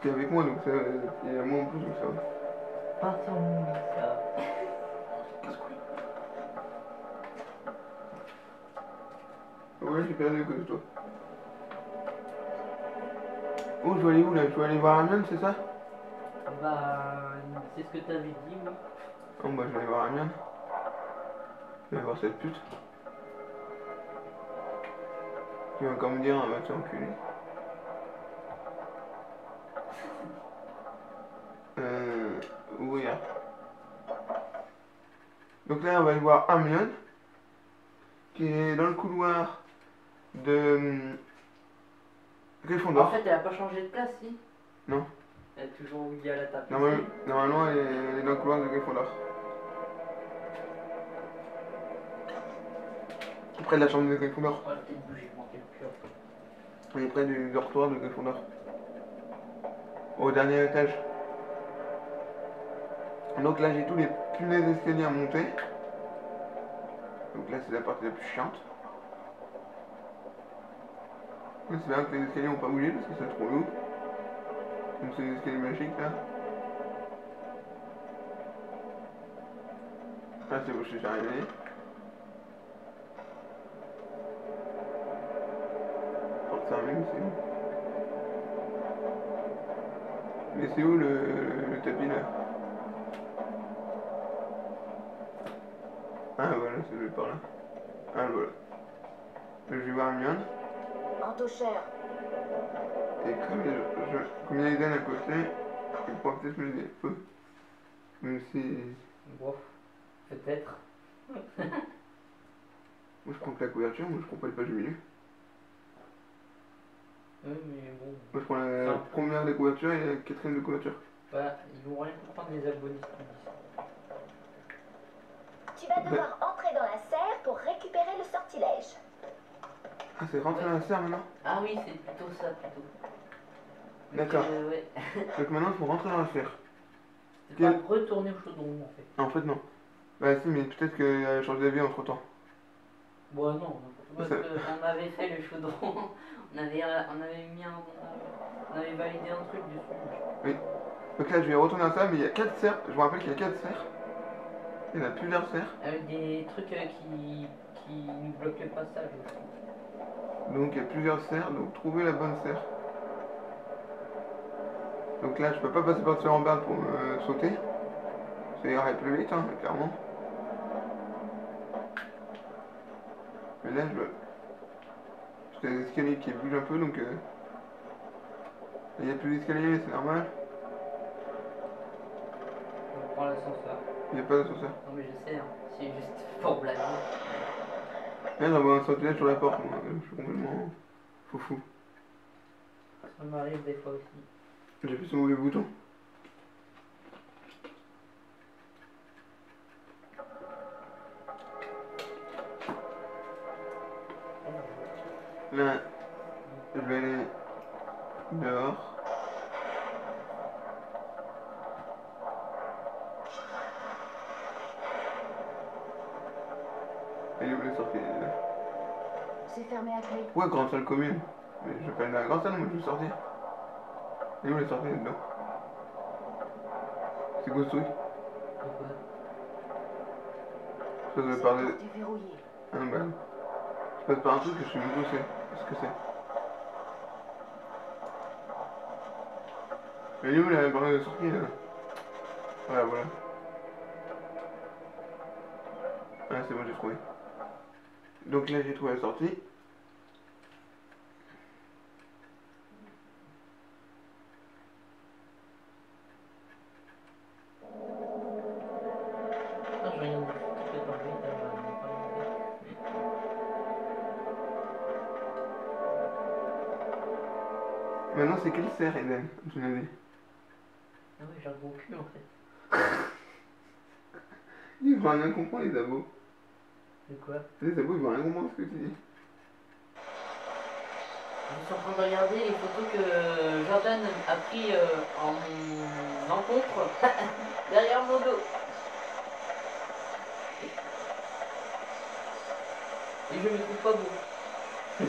Te vi como un museo, te llamó un museo. Pasó un museo. Lo voy a checar de questo. Tu vas aller voir Amiens, c'est ça? Bah, c'est ce que t'avais dit, oui. Oh bah, je vais aller voir Amiens. Je vais voir cette pute. Tu vas comme dire, bah, t'es enculé. Oui. Hein. Donc là, on va aller voir Amiens, qui est dans le couloir de Gryffondor. En fait, elle a pas changé de place, si? Non. Elle est toujours où il y a la table. Normalement, elle est dans le couloir de Gryffondor. Près de la chambre de Gryffondor. Ouais, peut-être bouger, manquer le cœur. On est près du dortoir de Gryffondor. Au dernier étage. Donc là, j'ai tous les punaises d'escalier à monter. Donc là, c'est la partie la plus chiante. C'est bien que les escaliers n'ont pas bougé parce que c'est trop lourd. Donc c'est des escaliers magiques là. Là c'est bon, je suis arrivé. Porte 5000, c'est où? Mais c'est où le tapis là? Ah voilà, c'est le par là. Ah voilà. Je vais voir Amiens. Cher. Et comme il y a des à côté, je pourrais peut-être me les peu. Même si. Bof, peut-être. Moi je prends que la couverture, moi je prends pas le page du milieu. Oui, mais bon. Moi je prends la première des couvertures et la quatrième de couverture. Bah, ils vont rien pour prendre les abonnés. Tu vas devoir entrer dans la serre pour récupérer le sortilège. Ah, c'est rentré dans la serre maintenant? Ah oui, c'est plutôt ça, plutôt. D'accord. Ouais. Donc maintenant, il faut rentrer dans la serre. C'est pas retourner au chaudron, en fait. En fait, non. Bah si, mais peut-être qu'elle a changé d'avis entre temps. Bon, non. Parce qu'on avait fait le chaudron. On avait validé un truc dessus. Oui. Donc là, je vais retourner à ça, mais il y a 4 serres. Je vous rappelle qu'il y a 4 serres. Il y en a plusieurs serres. Avec des trucs qui nous bloquent le passage aussi. Donc il y a plusieurs serres, donc trouvez la bonne serre. Donc là je peux pas passer par ce rambarde pour me sauter. Ça irait plus vite, hein, clairement. Mais là je veux... C'est des escaliers qui bougent un peu, donc... Il n'y a plus d'escalier, c'est normal. On prend l'ascenseur. Il n'y a pas d'ascenseur. Non mais je sais, hein. C'est juste pour blaguer. Là j'envoie un sortilège sur la porte, moi. Je suis complètement foufou. Ça m'arrive des fois aussi. J'ai fait ce mauvais bouton. Là, je vais aller dehors. C'est fermé à clé. Ouais, grande salle commune. Mais je vais pas aller dans la grande salle, moi je veux sortir. Et où les sorties dedans? C'est quoi ce truc? Pourquoi? Ça doit parler. Ah non, bah non. Je passe par un truc que je sais même pas ce que c'est. Et où la barre de sortie là? Voilà, voilà. Ah, c'est bon, j'ai trouvé. Donc là j'ai trouvé la sortie. Maintenant c'est quelle serre Eden? Tu l'as dit. Ah oui, j'ai un bon cul en fait. Ils vont rien comprendre les abos. De quoi? Les abos ils vont rien comprendre ce que tu dis. Je suis en train de regarder les photos que Jordan a pris en rencontre derrière mon dos. Et je me trouve pas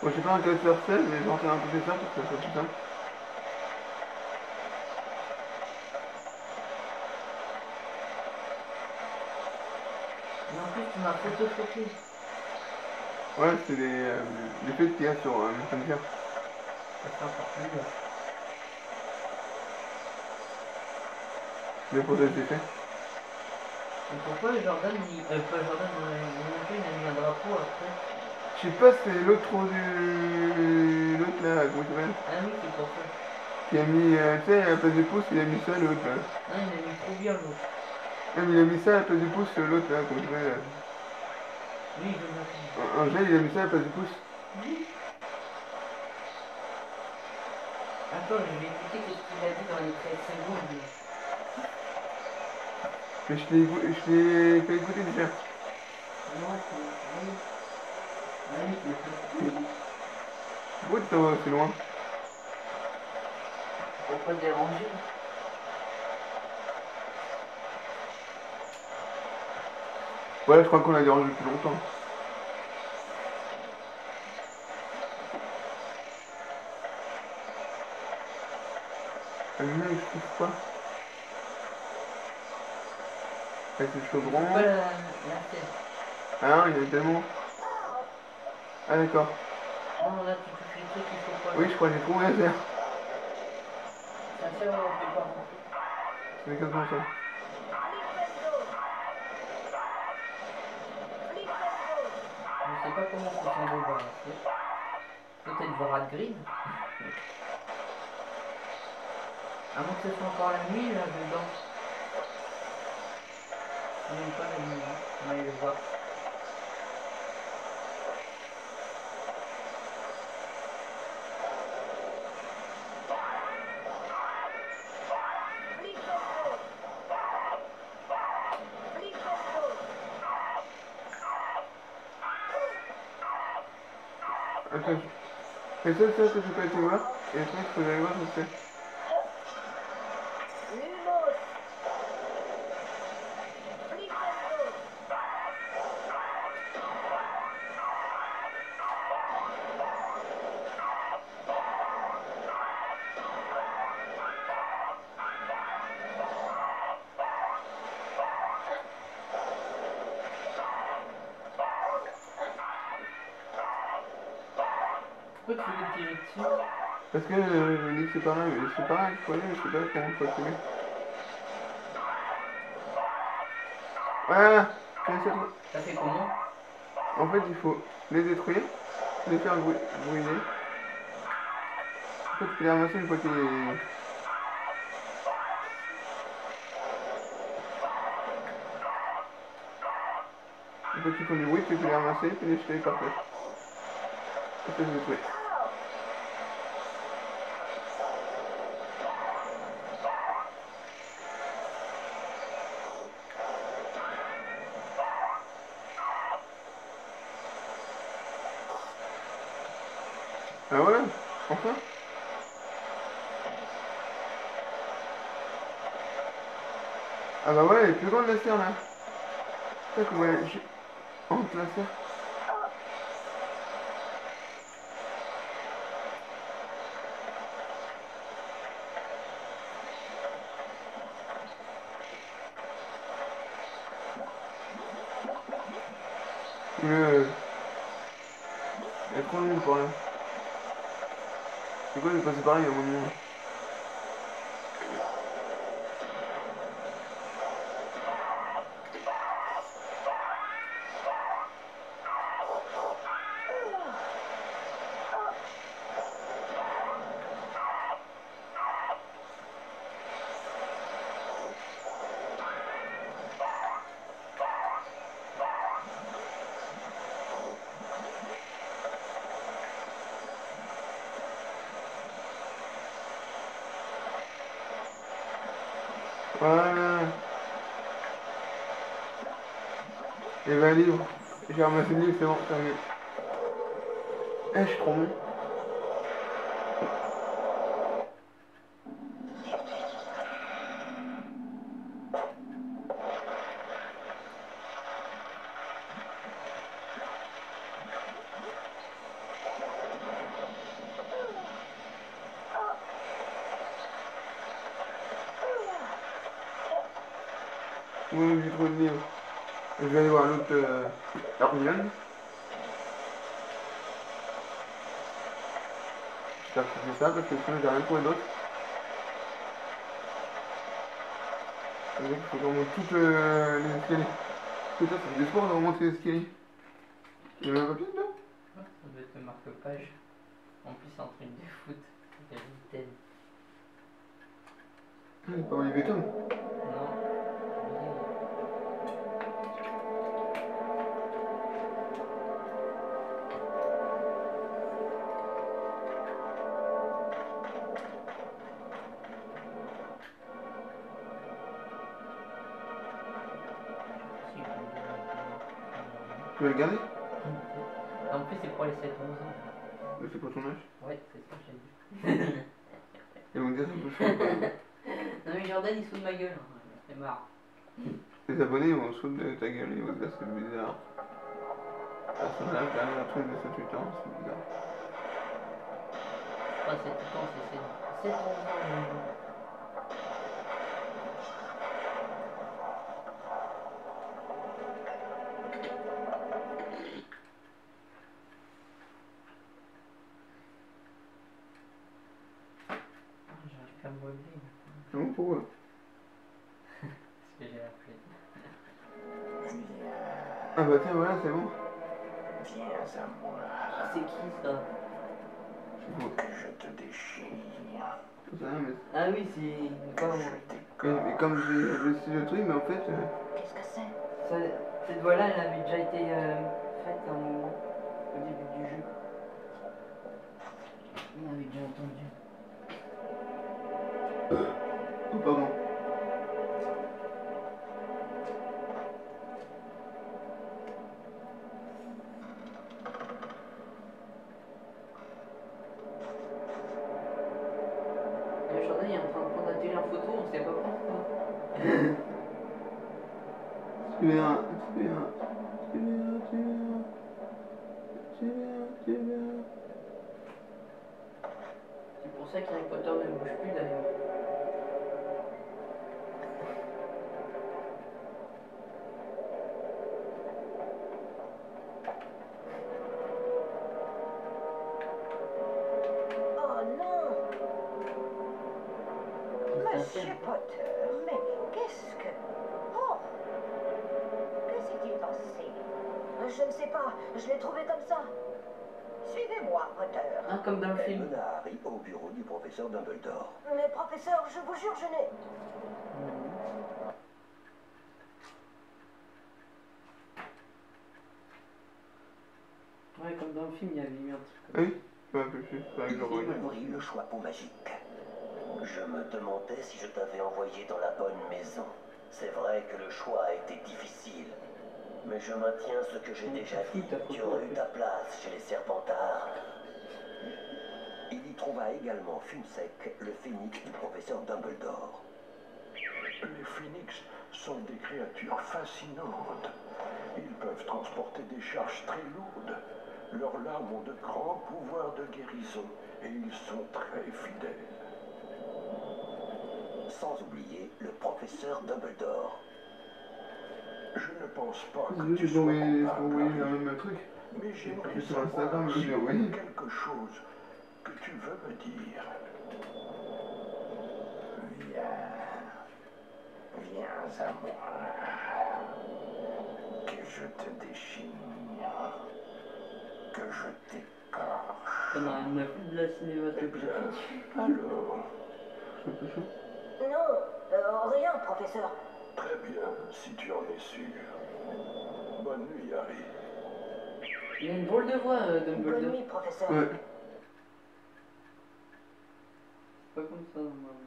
beau. Moi j'ai pas intérêt de faire ça, mais je vais en faire un peu plus tard parce que ça soit plus simple. Mais en plus tu m'as photofocus. Ouais, c'est les feux qu'il y a sur le Messenger. Ça sera encore plus bien. Mais pour ça c'est fait. Et pourquoi Jordan, il a mis un drapeau après? Je sais pas, c'est l'autre du... l'autre là, comment tu m'appelles? Ah oui, c'est pour ça. Il a mis, tu sais, à la place du pouce, il a mis ça, l'autre là. Ah, il a mis trop bien l'autre. Ah, mais il a mis ça à la place du pouce, l'autre là, comment tu m'appelles? Oui, je m'appelle. Angèle, il a mis ça à la place du pouce. Oui. Attends, je vais écouter ce qu'il a dit dans les 13 secondes. Mais je l'ai fait écouter déjà. Non, c'est... Pourquoi tu t'en vas aussi loin? Pour pas déranger. Ouais, je crois qu'on l'a dérangé depuis longtemps. Je trouve pas. Avec le chaudron. Voilà, la tête. Ah, il y en a tellement. Ah, d'accord. Non, là, tu touches les trucs, il faut pas. Oui, je crois que j'ai trouvé à faire. Ça sert, on peut pas. C'est exactement ça. Je sais pas comment ça s'en va. Peut-être voir à grid. Avant que ce soit encore la nuit, là, dedans. On n'aime pas la nuit, hein. On va y le voir. Attends, c'est ça que je peux aller voir, et après je peux aller voir ce que c'est. Pourquoi tu veux tirer dessus? Parce que je me dis que c'est pareil, mais c'est pareil, je sais pas comment il faut tirer. Voilà, ça fait comment? En fait, il faut les détruire, les faire brûler. En fait, tu peux les ramasser une fois qu'il est... Une fois qu'ils font du bruit, tu peux les ramasser, puis les jeter par terre. Ça peut se détruire. Ah voilà, enfin. Ah bah ouais, elle est plus grande la serre là. Putain comment elle... Honte la serre. Il y a trop de monde par là. C'est quoi, j'ai passé par là, il y a moins de monde. Voilà. Et ben livre. J'ai ramassé le livre, c'est bon, terminé. Eh, je suis trop bon. Oui, j'ai trop de livres. Je vais aller voir l'autre Hermione. J'espère que c'est ça parce que sinon j'ai rien trouvé d'autre. Il faut qu'on monte toutes les escaliers. Putain, c'est du sport de remonter les escaliers. Il y a même un papier dedans? Ça doit être le marque-page. En plus, c'est un truc de foot. Il y a une tête. C'est pas Olivier Tom? Non. Tu veux le garder? En plus c'est pour les 7-11 ans. Mais c'est pour ton âge? Ouais, c'est ça que j'ai dit. Et mon gars, ça peut chaud ou pas? Non mais Jordan il saute ma gueule, hein. C'est marrant. Les abonnés ils vont sauter de ta gueule, ils vont te dire c'est bizarre. Personne là, quand même un truc de 7-8 ans, c'est bizarre. Pas 7-8 ans, c'est 7-11 ans. Non, pourquoi? Parce que j'ai la flemme. Ah bah tiens, voilà, c'est bon. C'est qui ça? Que je te déchire. Ça, mais... Ah oui, c'est... Comme... Mais comme j'ai su le truc, mais en fait... Qu'est-ce que c'est ça? Cette voie-là, elle avait déjà été faite à un moment, au début du jeu. On avait déjà entendu. Ou pas bon. Le Jordan est en train de prendre la télé en photo, on sait pas pourquoi. Tu viens, tu viens, tu viens, tu viens, tu viens, tu viens. C'est pour ça qu'Harry Potter ne bouge plus d'ailleurs. Monsieur Potter, mais qu'est-ce que... Oh! Que s'est-il passé? Je ne sais pas, je l'ai trouvé comme ça. Suivez-moi, Potter. Ah, comme dans le film. Elle mena Harry au bureau du professeur Dumbledore. Mais professeur, je vous jure, je n'ai... Ouais, comme dans le film, il y avait un truc comme... Oui, je me rappelle plus. Il le choix pour magique. Je me demandais si je t'avais envoyé dans la bonne maison. C'est vrai que le choix a été difficile. Mais je maintiens ce que j'ai déjà dit. Tu aurais eu ta place chez les Serpentards. Il y trouva également Fumsec, le phénix du professeur Dumbledore. Les phénix sont des créatures fascinantes. Ils peuvent transporter des charges très lourdes. Leurs larmes ont de grands pouvoirs de guérison et ils sont très fidèles. Sans oublier le professeur Dumbledore. Je ne pense pas que tu sois coupable, mais j'aimerais savoir si il y a quelque chose que tu veux me dire. Viens, viens à moi, que je te déchire, que je t'écorche. Alors... Non, rien, professeur. Très bien, si tu en es sûr. Bonne nuit, Harry. Il y a une drôle de voix, Dumbledore. Bonne nuit, professeur. Ouais. C'est pas comme ça, normalement.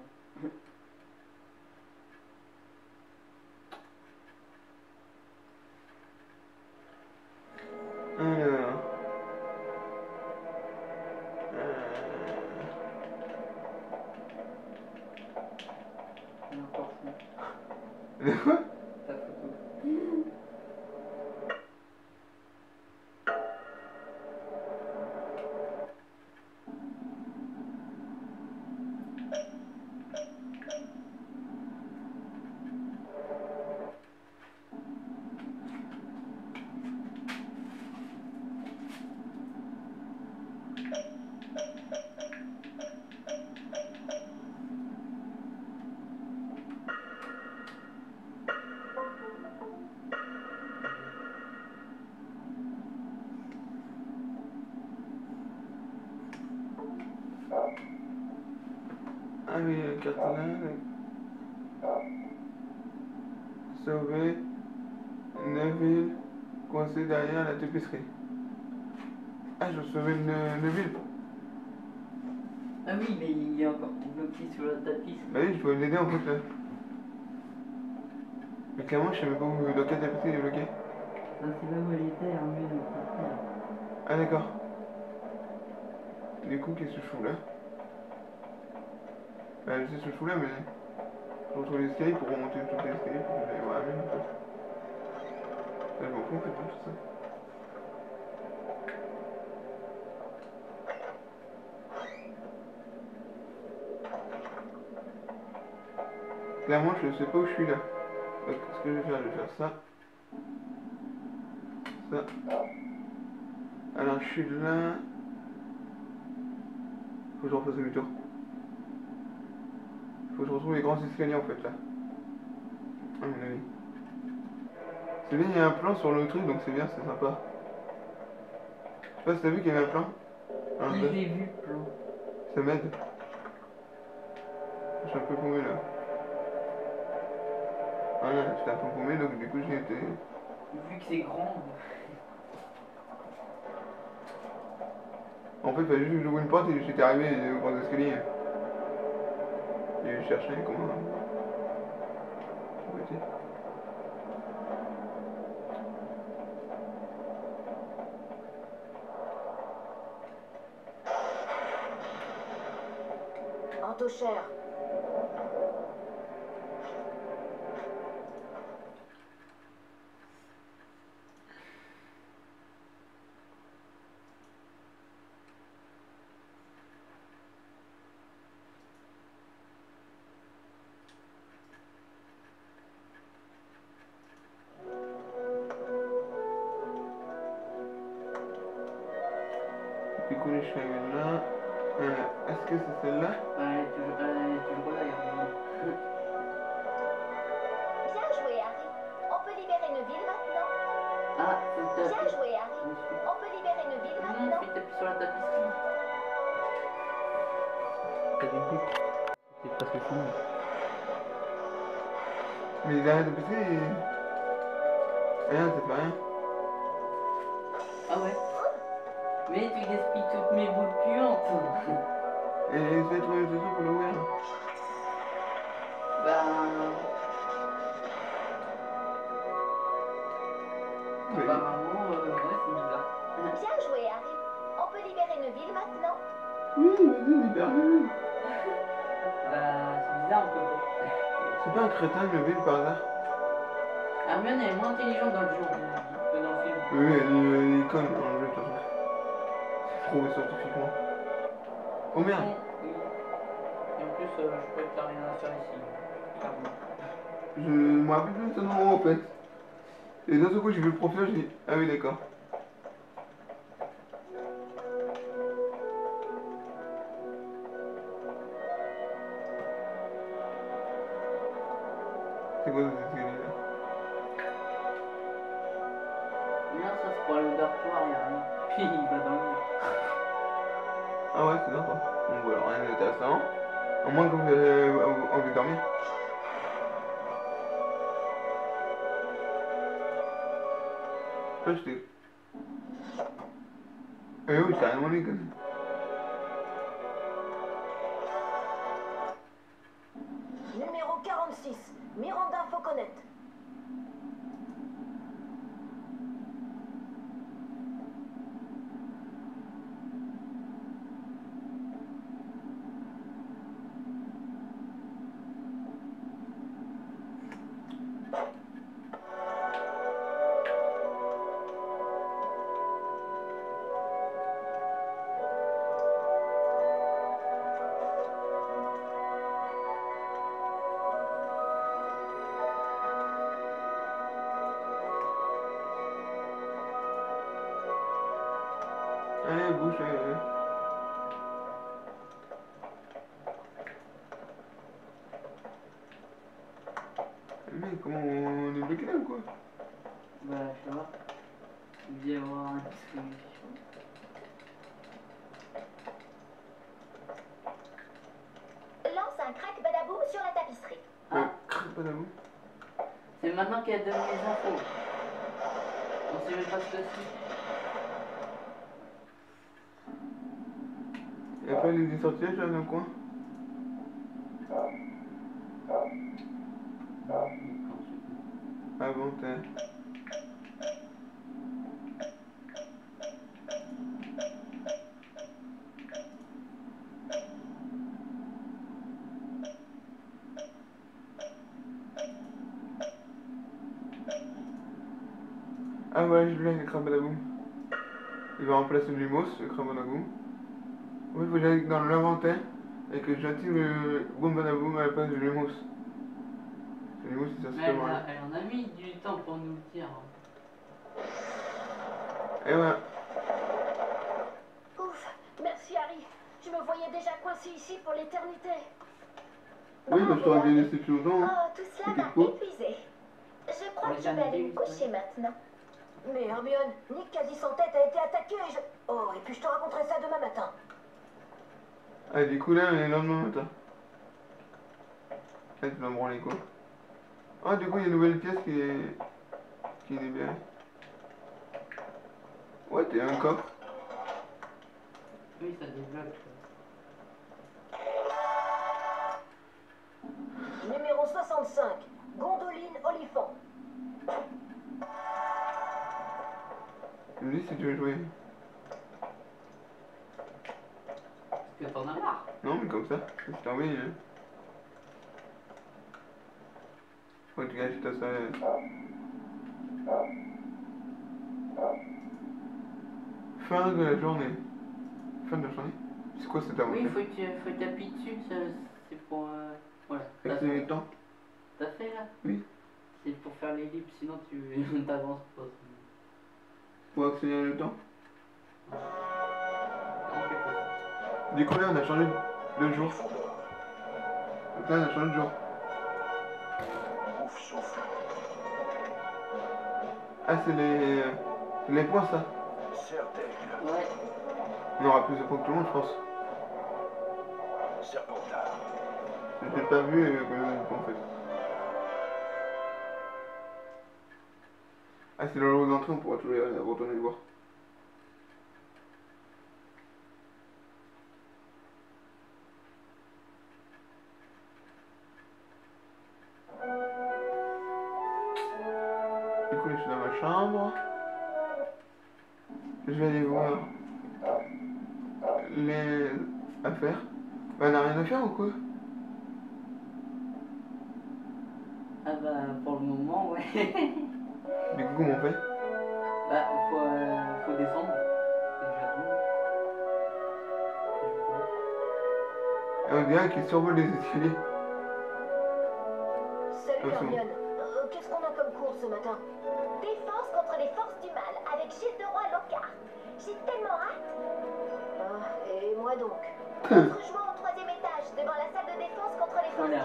De quoi? Ta photo. Abi katana sauver Neville coincé derrière la tapisserie. Ah, je sauvais Neville. Ah oui, mais il est encore bloqué sur la tapisserie. Bah oui, je pouvais l'aider en fait là. Mais clairement, je savais pas où la tapisserie est bloquée. Ah, c'est là où elle était, en milieu de tapisserie. Ah d'accord. Du coup, qu'est-ce que je fous là? Bah, je sais ce que je fous là, mais je retrouve l'escalier pour remonter tout l'escalier pour que j'aille voir la même chose. Là, je m'en fous en fait, tout ça. Clairement, je sais pas où je suis là. Donc, ce que je vais faire ça. Ça. Alors, je suis là. Faut que je refasse le tour. Faut que je retrouve les grands escaliers en fait là. Ah mon avis. C'est bien, il y a un plan sur le truc donc c'est bien, c'est sympa. Je sais pas si t'as vu qu'il y avait un plan. Oui, j'ai vu le plan. Ça m'aide. Je suis un peu paumé là. Ah là, j'étais un peu paumé donc du coup j'ai été. Vu que c'est grand. En fait, il fallait juste que j'ouvre une porte et j'étais arrivé au grand escalier. Et je cherchais comment. Où était ? Entochère. Du coup, je suis arrivé là. Est-ce que c'est celle-là? Ouais, tu le vois là, il y a un moment. Bien joué, Harry. On peut libérer Neville maintenant. Ah, c'est le tapis. Bien joué, Harry. On peut libérer Neville maintenant. Oui, t'appuies sur la tapisserie. T'as du coup. C'est presque fini. Mais il arrête de pisser et... Rien, c'est pas rien. Ah ouais. Mais tu gaspilles toutes mes boules puantes. Et essaie de trouver le truc pour l'ouvrir. Bah... Oui. Bah maman, ouais c'est bizarre. Bien joué Harry, on peut libérer Neville maintenant. Oui, vas-y, libère Neville. Bah c'est bizarre un peu. C'est pas un crétin Neville par hasard? Hermione est moins intelligente dans le jeu que dans le film. Oui, elle est conne dans le jeu de toute façon. Trouvé scientifiquement. Oh merde. Oui. Et en plus, je peux être rien à faire ici. Clairement. Je me rappelle plus de ce moment en fait. Et d'un seul coup, j'ai vu le profil, j'ai dit ah oui, d'accord. C'est quoi cette série là? Merde, ça c'est pour le dortoir, il y a rien. Puis il va dans le. Ah ouais, c'est sympa. Donc voilà, rien d'intéressant. À moins que vous ayez envie de dormir. Là, j'étais... Eh oui, t'as rien demandé, quand même. Numéro 46, Miranda Fauconnet. Allez, bouge, allez. Mais comment on est bloqué là ou quoi? Bah, je sais pas. Il devait y avoir un petit truc. Lance un puedes dormir. Se más no quer dormir já foi. Você me faz assim. É pra ele vir só te ajudar, não com? Vai voltar. Agora já que acaba da goma. E vamos para cima de moço, acaba da goma. Hoje vou já dar no inventaire e que já tire goma da goma à place de moço. Les mousses, ça se fait mal. Elle en a mis du temps pour nous le dire. Eh ouais. Ouf, merci Harry. Je me voyais déjà coincé ici pour l'éternité. Oui, mais je t'aurais bien laissé plus longtemps. Oh, tout cela m'a épuisé. Je crois que je vais aller me coucher maintenant. Mais Hermione, Nick quasi sans tête a été attaqué et je... Oh, et puis je te raconterai ça demain matin. Ah, du coup là, mais lendemain matin. Ah, tu vas me branler quoi. Ah, du coup, il y a une nouvelle pièce qui est libérée. Ouais, t'es un coffre. Oui, ça débloque. Numéro 65, Gondoline Oliphant. Je me dis si tu veux jouer. Tu vas t'en avoir. Non, mais comme ça, c'est terminé. Hein. Faut que tu gâches ta salade. Fin de la journée. Fin de la journée. C'est quoi cette aventure? Oui, faut que tu appuies dessus, c'est pour... voilà. Activer le temps. T'as fait là? Oui. C'est pour faire l'ellipse, sinon tu t'avances pas. Pour accélérer le temps. Du coup là on a changé de jour. Donc là on a changé de jour. Ah, c'est les points, ça. Ouais. On aura plus de points que tout le monde, je pense. Je t'ai pas vu, en fait. Ah, c'est le lot d'entrée, on pourra toujours retourner le voir. Je suis dans ma chambre. Je vais aller voir les affaires. Bah, on n'a rien à faire ou quoi? Ah bah, pour le moment, ouais. Mais comment on fait? Bah, faut descendre. Et on dirait qu'il survole les escaliers. Salut, Hermione. Qu'est-ce qu'on a comme cours ce matin? Défense contre les forces du mal, avec Gilderoy Lockhart. J'ai tellement hâte. Et moi donc? Rejoins au troisième étage, devant la salle de défense contre les forces du mal.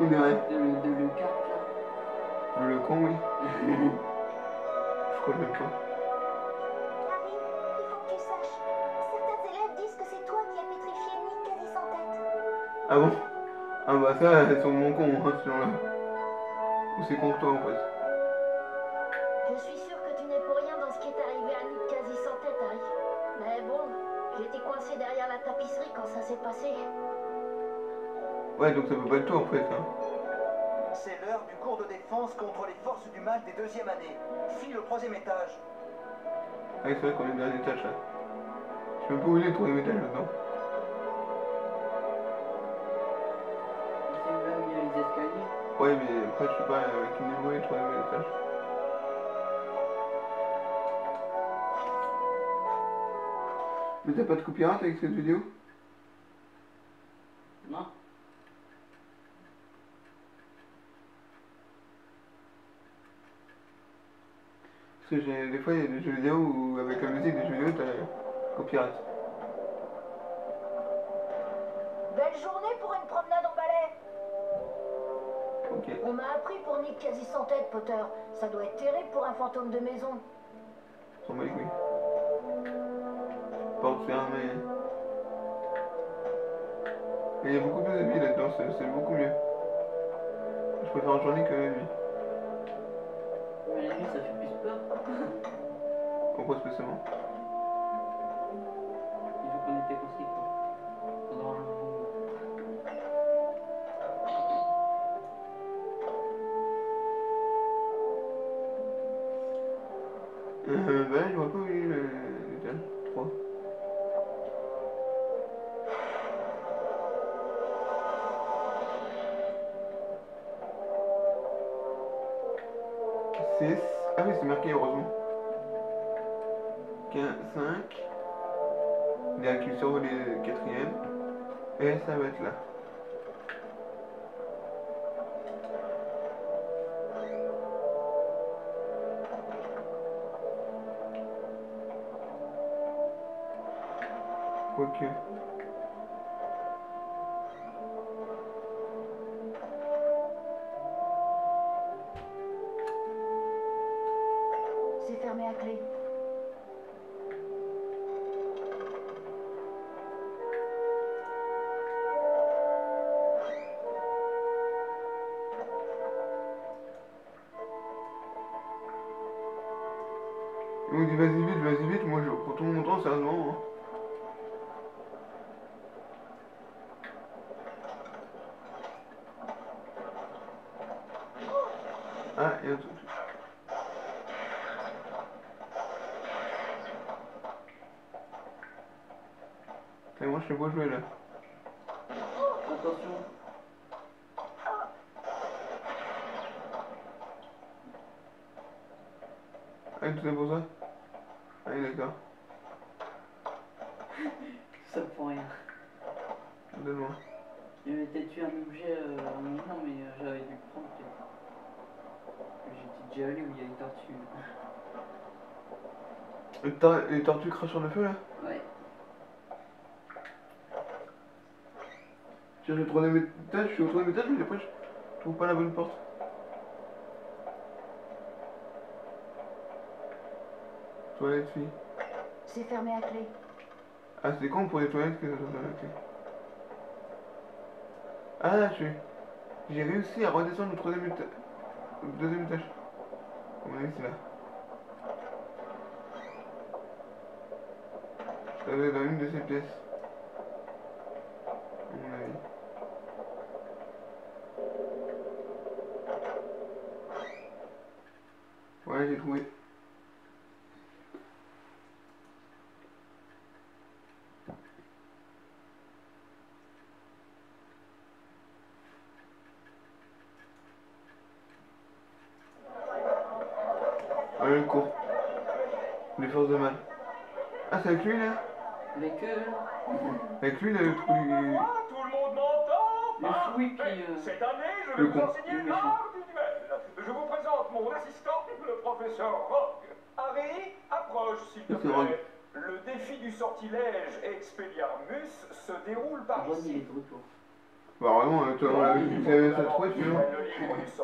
Il est vrai. De Lockhart, là. Le con, oui. Je crois même pas. Harry, il faut que tu saches. Certains élèves disent que c'est toi qui as pétrifié Nick quasi sans tête. Ah bon? Ah bah ça, elles sont mon con, hein, ce genre-là. Ou c'est contre toi, en fait. Je suis sûre que tu n'es pour rien dans ce qui est arrivé à Nick quasi sans tête, Harry. Mais bon, j'étais coincé derrière la tapisserie quand ça s'est passé. Ouais, donc ça peut pas être toi, en fait, hein. C'est l'heure du cours de défense contre les forces du mal des deuxièmes années. File au troisième étage. Ah, c'est vrai qu'on est au dernier étage, là. Je peux pas oublier le troisième étage, là-dedans. Ouais, mais après je sais pas avec quel niveau et troisième étage. Mais t'as pas de copyright avec cette vidéo? Non. Parce que j'ai des fois il y a des jeux vidéo où avec la musique des jeux vidéo t'as copyright. Belle journée pour une promenade en balai. Okay. On m'a appris pour Nick quasi sans tête, Potter. Ça doit être terrible pour un fantôme de maison. Sans mal, oui. Porte fermée. Mais il y a beaucoup plus de billes là-dedans, c'est beaucoup mieux. Je préfère en journée que lui. Mais lui, ça fait plus peur. Pourquoi spécialement? Il faut qu'on était aussi, quoi. Pendant un moment. Ben, je vois pas où il est le 3. Ah oui, c'est marqué, heureusement. 15, 5. Derrière qu'il survole les quatrièmes. Et ça va être là. Quoique. C'est fermé à clé. Il me dit vas-y vite, moi je prends tout mon temps, sérieusement. Hein. Ah, il y a un truc. Moi je sais pas jouer là. Attention. Ah, tout est pour ça? Ah, d'accord. Tout ça pour rien. De loin. Il m'était tué un objet en même temps, mais j'avais dû le prendre peut-être. J'étais déjà allé où il y a les tortues. Les tortues crachent sur le feu là? Ouais. Je suis au troisième étage, mais après je trouve pas la bonne porte. Toilette fille. C'est fermé à clé. Ah c'est con pour les toilettes que ça soit fermé à clé. Ah là je suis. J'ai réussi à redescendre au troisième étage. Deuxième étage. On est ici là. Ça va être dans une de ces pièces. À mon avis. Ouais, j'ai trouvé. Le cours. Les forces de mal. Ah, c'est avec lui là? Avec eux. Avec lui là, le truc. Tout le monde m'entend? Le fouille qui. Cette année, je vais enseigner l'art du duel. Je vous présente mon assistant, le professeur Rogue. Harry, approche s'il te plaît. Le défi du sortilège Expelliarmus se déroule par ici. Bah vraiment, tu as vu ça trouver, tu vois. Tu as vu ça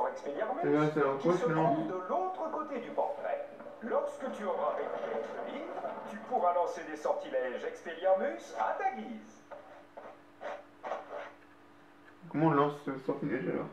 trouver, tu vois. De l'autre côté du portrait, lorsque tu auras récupéré ce livre, tu pourras lancer des sortilèges Expelliarmus à ta guise. Comment on lance ce sortilège alors?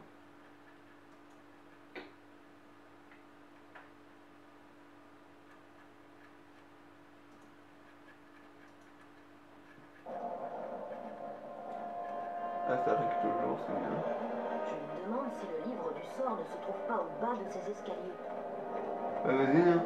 Ah, ça arrive toujours, c'est bien. Je me demande si le livre du sort ne se trouve pas au bas de ces escaliers. Bah vas-y, hein.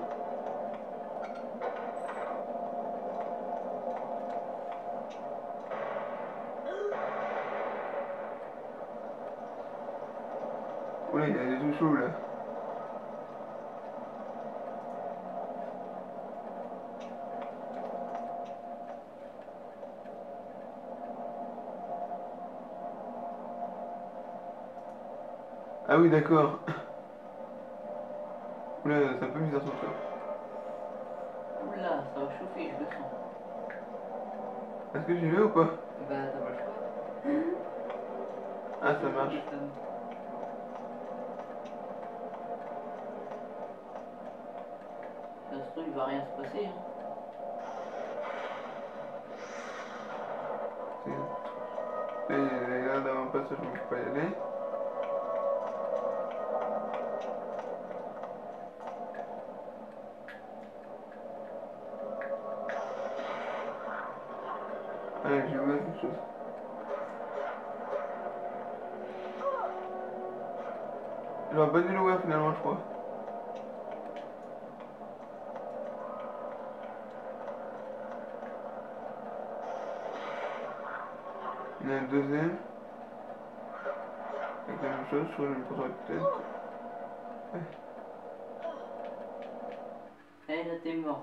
Oula, il y a des tout chauds, là. Ah oui d'accord. Oula, c'est un peu bizarre son truc. Oula, ça va chauffer, je le sens. Est-ce que j'y vais ou pas? Bah t'as pas le choix. Ah ça marche. Ça se trouve il va rien se passer hein. Et les gars, là on passe, je ne peux pas y aller. Lo voy a pedir, lo voy a final más juego. Entonces, acá sobre el pozo no tengo.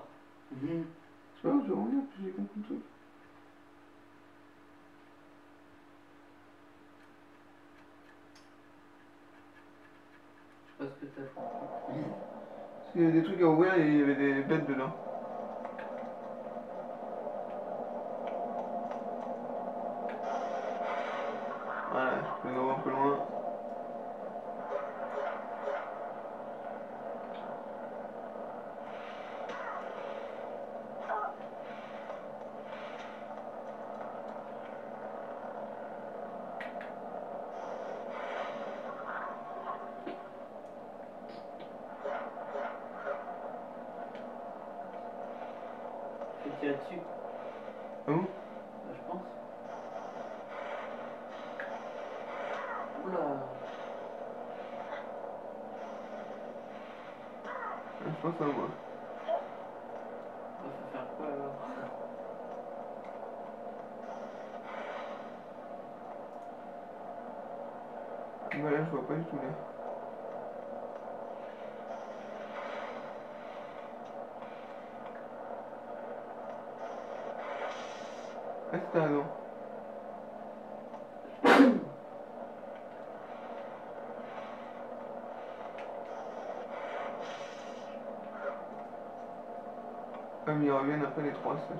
Sí, il y a des trucs à ouvrir et il y avait des bêtes dedans. Voilà, je peux le voir un peu loin. Dessus. Ah bon? Bah, je pense. Oula. Je pense à moi. On va faire quoi alors? Voilà, je vois pas du tout là. Está no. Comme ils reviennent après les trois stages.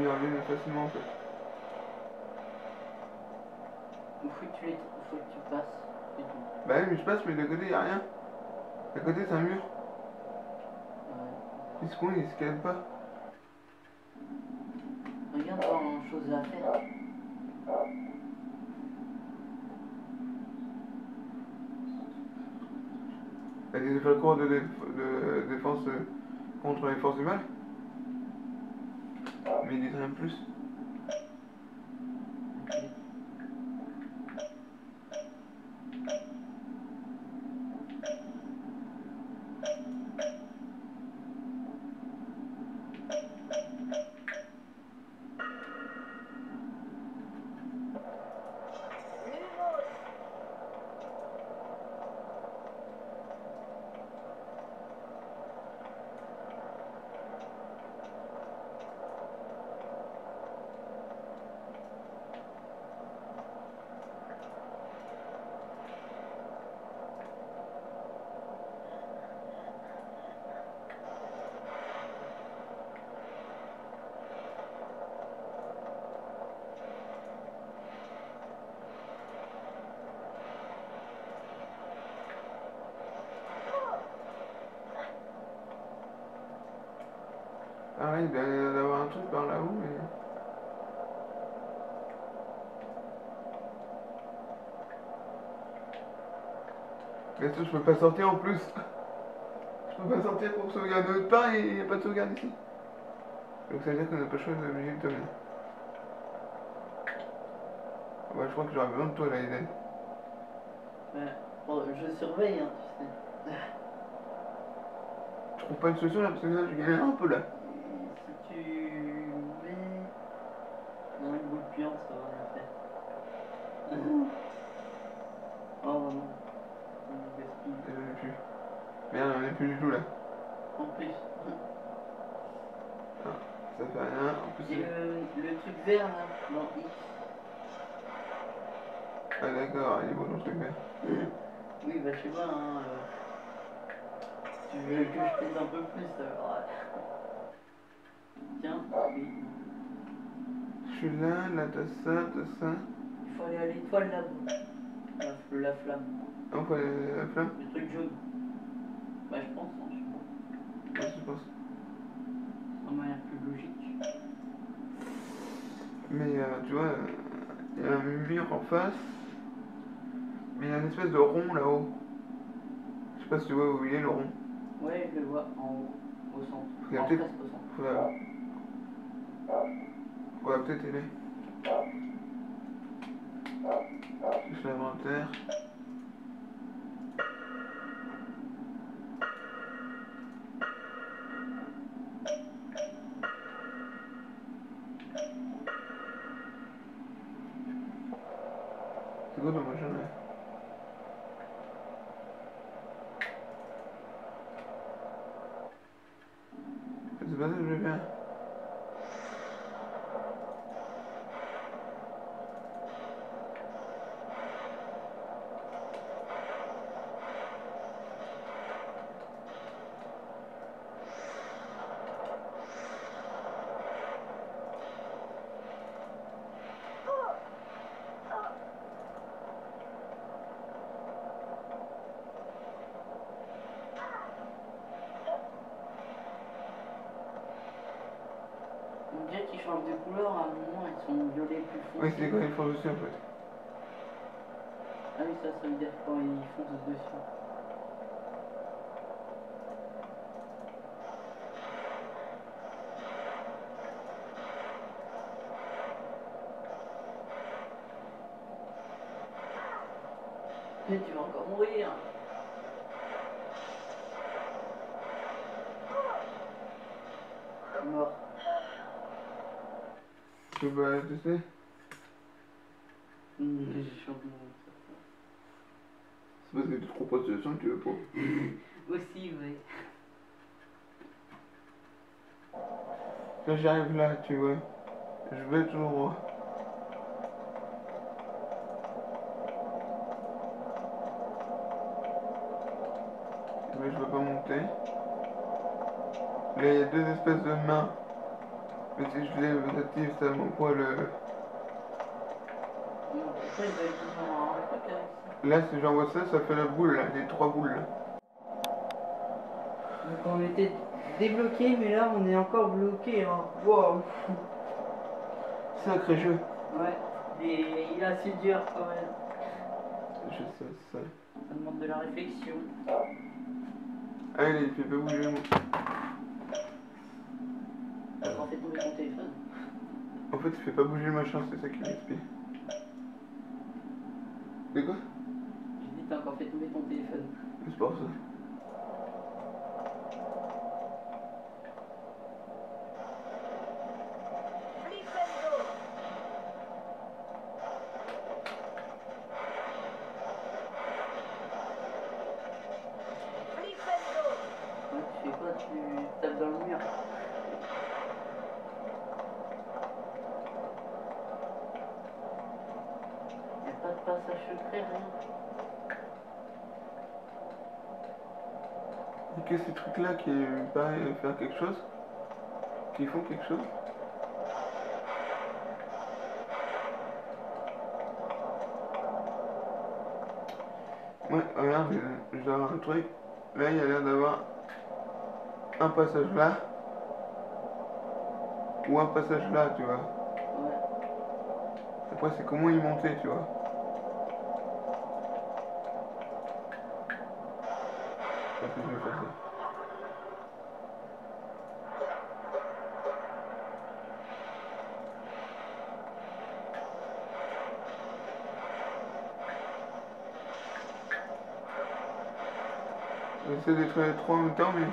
Ils reviennent facilement en fait. Il faut que tu passes. Bah oui, mais je passe, mais de côté y'a rien. À côté c'est un mur. Ouais. Est-ce qu'on y escalade pas? Regarde en chose à faire. T'as déjà fait le cours de défense contre les forces du mal? Mais dites rien de plus. Ah oui, il doit y avoir un truc par là-haut, mais... Mais ça, je peux pas sortir en plus. Je peux pas sortir pour sauvegarder autre part et il n'y a pas de sauvegarde ici. Donc ça veut dire qu'on n'a pas le choix de obligé de te mener. Bah je crois que j'aurais besoin de toi là, Eden. Bon, je surveille, hein, tu sais. Je trouve pas une solution là, parce que là, je galère un peu là. Si tu mets dans une boule puante, ça va rien faire. Oh non, on gaspille. Je n'en ai plus. Merde, on n'en est plus du tout là. En plus. Ah, ça fait rien. En plus, c'est le truc vert là, dans X. Ah d'accord, il est beau dans le truc vert. Oui, bah je sais pas, hein. Tu veux que je pèse un peu plus alors. Tiens, oui. Je suis là, là t'as ça, t'as ça. Il faut aller à l'étoile là-bas. La flamme. Ah, faut aller à la flamme? Le truc jaune. Bah je pense, hein, je pense. Ouais, je pense. C'est une manière plus logique. Mais tu vois, il y a un mur en face. Mais il y a une espèce de rond là-haut. Je sais pas si tu vois où il est, le rond. Ouais, je le vois en haut, au centre. Il y a presque au centre. Faudra peut-être aider. Je fais l'inventaire. C'est quoi ton machin là? C'est pas ça que je vais faire. Déjà qu'ils changent de couleur, à un moment ils sont violets plus foncés. Oui, c'est quand ils foncent dessus en fait. Ah oui, ça veut dire quand ils foncent dessus. Mais tu vas encore mourir. Mort. Bah, tu sais. J'ai changé mon truc. C'est parce que tu trouves pas de solution que tu veux pas. Aussi, ouais. Quand j'arrive là, tu vois, je vais toujours moi. Mais je veux pas monter. Là, il y a deux espèces de mains. Mais si je les active, ça m'envoie le... Là, si j'envoie ça, ça fait la boule, là, les trois boules. Donc on était débloqué, mais là, on est encore bloqué, hein. Wow. Sacré jeu. Ouais, et il est assez dur, quand même. Je sais, ça. Ça demande de la réflexion. Allez, fais pas bouger, moi. En fait, il fait pas bouger le machin, c'est ça qui m'explique. C'est quoi? J'ai dit, t'as encore fait tomber ton téléphone. C'est pas ça. Tu fais quoi? Tu tapes dans le mur. Passage secret, rien. Et que ces trucs là qui paraissent faire quelque chose, qui font quelque chose. Ouais, regarde, j'ai un truc. Là, il y a l'air d'avoir un passage là ou un passage là, tu vois. Après, c'est comment y monter, tu vois. J'essaie d'être les trois en même temps, mais...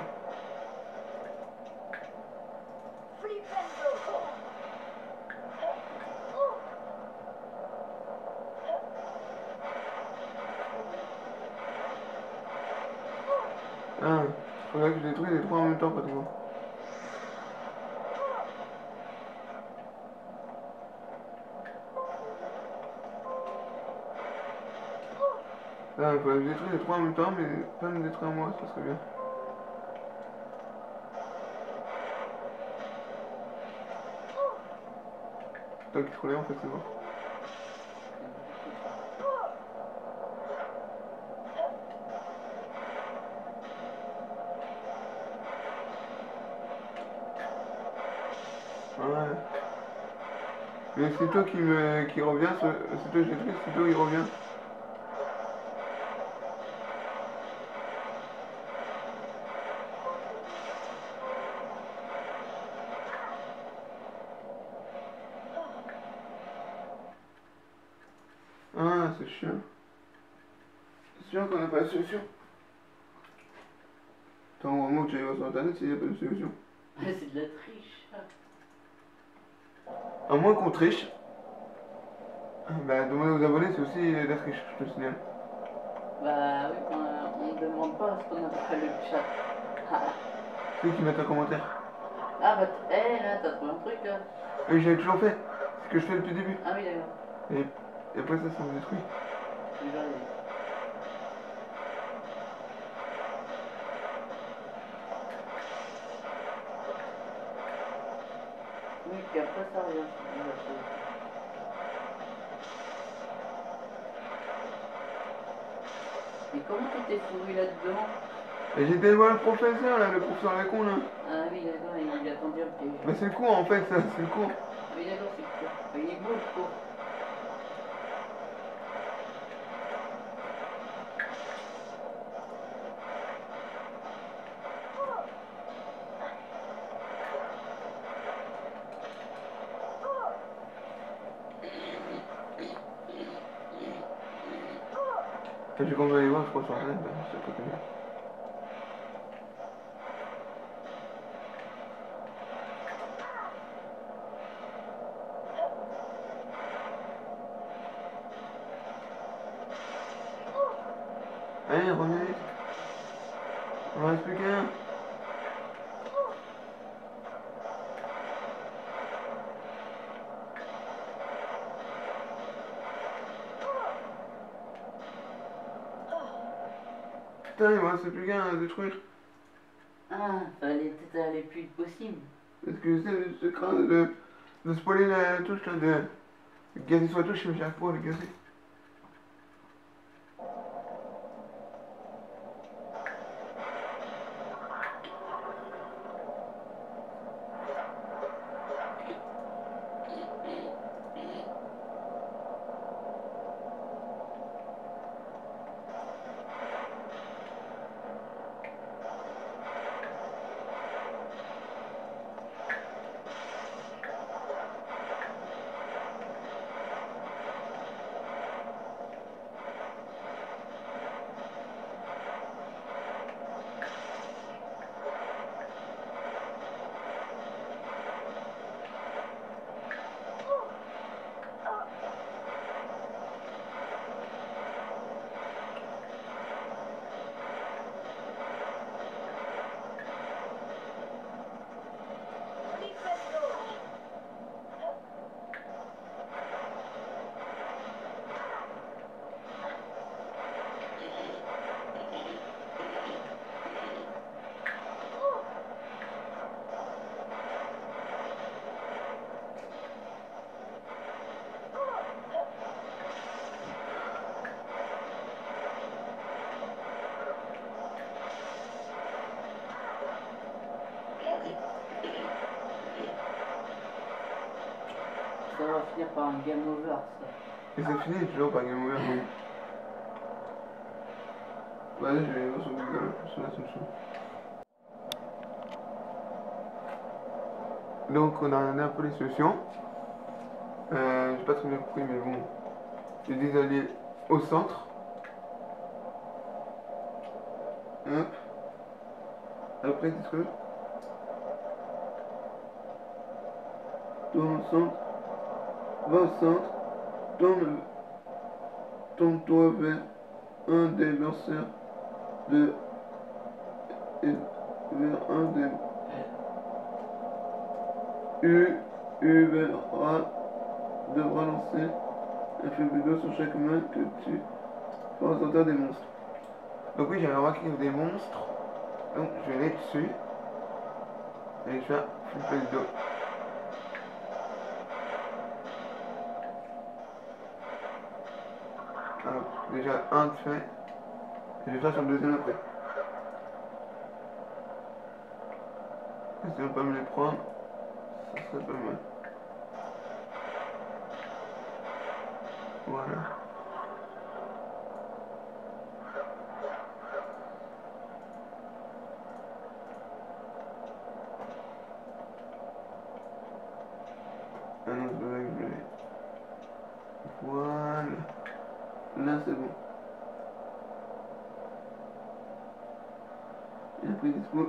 Ah, faudrait que je détruise les trois en même temps, pas trop. Ah, faudrait que je détruise les trois en même temps, mais pas me détruire moi, ça serait bien. T'as qu'il trollait en fait, c'est bon. Ouais. Mais c'est toi qui revient, c'est toi qui revient. yo con el pelo sucio tomo mucho y vos no tenés idea, pero soy yo. C'est de la triche. À moins qu'on triche, bah demandez aux abonnés, c'est aussi de la triche, je te signale. Bah oui, on ne demande pas ce qu'on a fait le chat. C'est qui met un commentaire. Ah bah là, t'as trouvé un truc là. Oui, j'avais toujours fait, c'est ce que je fais depuis le début. Ah oui, d'accord. Et après ça, ça me détruit. Oui, puis après ça revient. Mais comment tu t'es sauvé là-dedans? J'étais voir le professeur la con là. Ah oui, d'accord, il attendait un peu. Mais c'est le cours en fait, ça, c'est le cours. Oui, d'accord, c'est le cours. Il est beau le cours. J'ai compris les voir, je crois, sur Internet, c'est pas connu. Allez, revenez vite. On va expliquer un. Putain, il me reste plus qu'un à détruire. Ah, fallait peut-être aller plus vite possible. Parce que j'essaie de spoiler la touche, là, de gazer sur la touche, mais j'arrive pas à le gazer. Ça va finir par un game over ça. Et c'est fini toujours par game over donc. Vas-y, je vais aller voir sur Google, c'est la solution. Donc on a un peu les solutions. J'ai pas très bien compris mais bon. J'ai dit d'aller au centre. Hop. Après c'est que. Tourne au centre. Va au centre, tourne-toi vers un des lanceurs de... vers un des... devra lancer un faible sur chaque main que tu fasses entrer des monstres. Donc oui, j'avais remarqué des monstres, donc je vais aller dessus, et je vais flipper le dos. Alors, déjà un de fait, et je vais faire sur le deuxième après. Et si on peut me les prendre, ça serait pas mal. Voilà. Ah non, c'est pas là que je voulais. Voilà. Là, El Quidditch Club.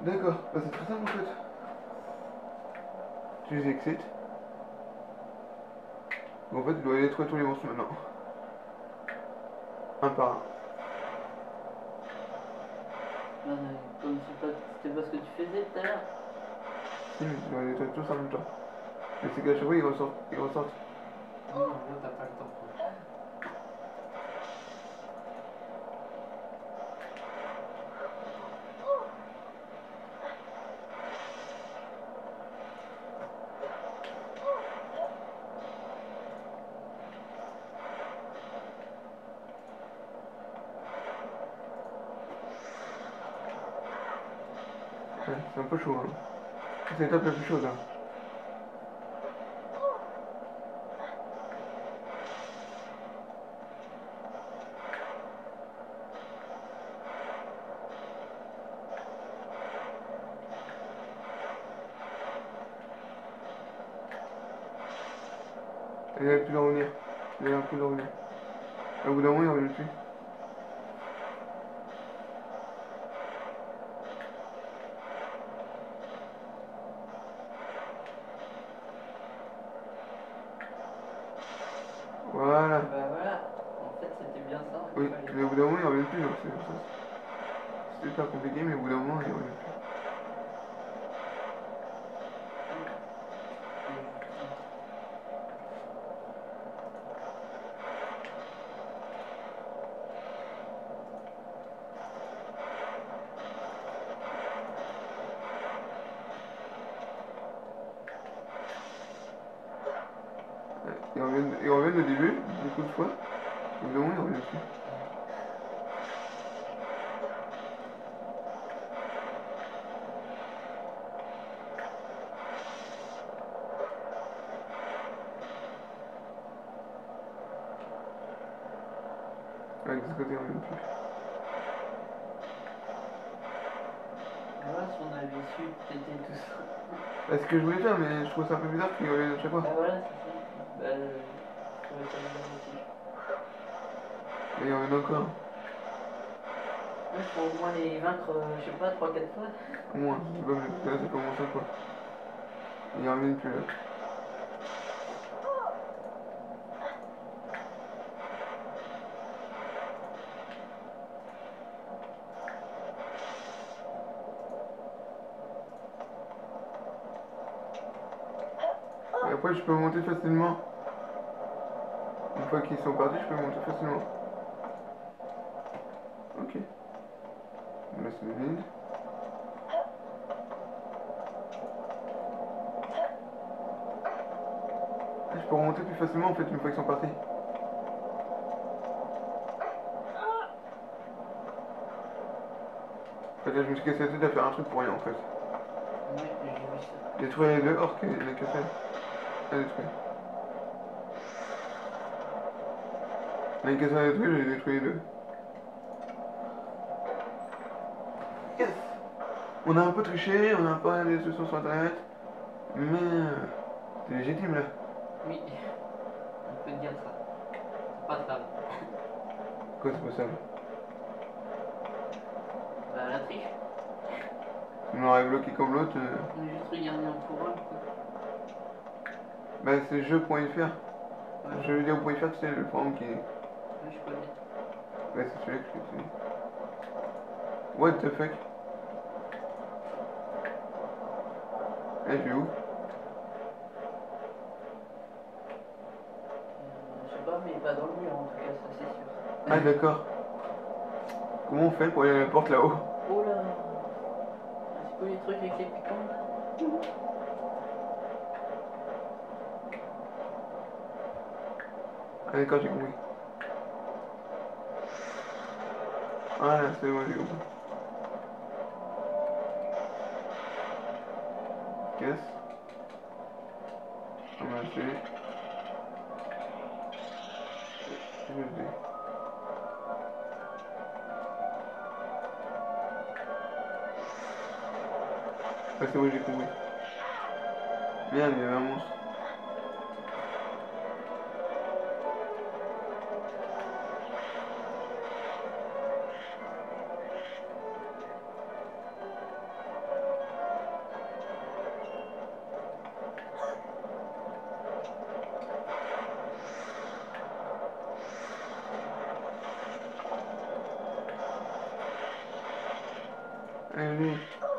D'accord, bah c'est très simple en fait. Tu les excites. Bon, en fait, tu dois aller trouver tous les monstres maintenant. Un par un. Non, comme c'était pas ce que tu faisais tout à l'heure. Si, mais tu dois les trouver tous en même temps. Mais c'est qu'à chaque fois, ils ressortent. Non, là, t'as pas le temps. Ouais, c'est un peu chaud, hein. C'est l'étape la plus chaude, hein. Il n'avait plus d'en revenir. Au bout d'un moment, il revient plus. Voilà. Bah voilà, en fait c'était bien ça. Oui, mais au bout d'un moment il revient plus, donc c'est ça. C'est super compliqué, mais au bout d'un moment il revient plus. Ils reviennent au début, beaucoup de fois. Au bout d'un moment, ils reviennent plus. Ouais, de ce côté, ils reviennent plus. Voilà, si on avait su péter tout ça. Bah, ce que je voulais faire, mais je trouve ça un peu bizarre qu'ils reviennent à chaque fois. Bah, voilà, c'est ça. Il y en a encore. Il faut au moins les vaincre, je sais pas, 3-4 fois. Au moins, c'est pas mieux. Là, ça commence à quoi. Il y en a une plus là. Et après, je peux monter facilement. Une fois qu'ils sont partis, je peux monter facilement. Ok. On laisse le vide. Je peux remonter plus facilement en fait une fois qu'ils sont partis. En fait, là, je me suis cassé la tête à faire un truc pour rien en fait. Détruire les deux orques et les casser. À détruire. Les caisses à détruire, j'ai détruit les deux. Yes! On a un peu triché, on a un peu regardé les solutions sur internet, mais c'est légitime là. Oui, on peut dire ça. C'est pas stable. Quoi, c'est pas stable? Bah, la triche. On aurait bloqué comme l'autre. On est juste regardé en courant. Bah, c'est jeu.fr. Ouais. Je veux dire, jeu.fr, c'est le forum qui est. Je connais. Ouais, c'est celui que je connais. What the fuck? Et je vais où? Je sais pas, mais il est pas dans le mur en tout cas, ça c'est sûr. Ah d'accord. Comment on fait pour aller à la porte là-haut? Oh là! C'est quoi les trucs avec les piquants là? Ah d'accord, j'ai compris. Ahora estoy muy bien. ¿Qué es? Vamos a decir. Estoy muy rico, güey. Ya llegamos.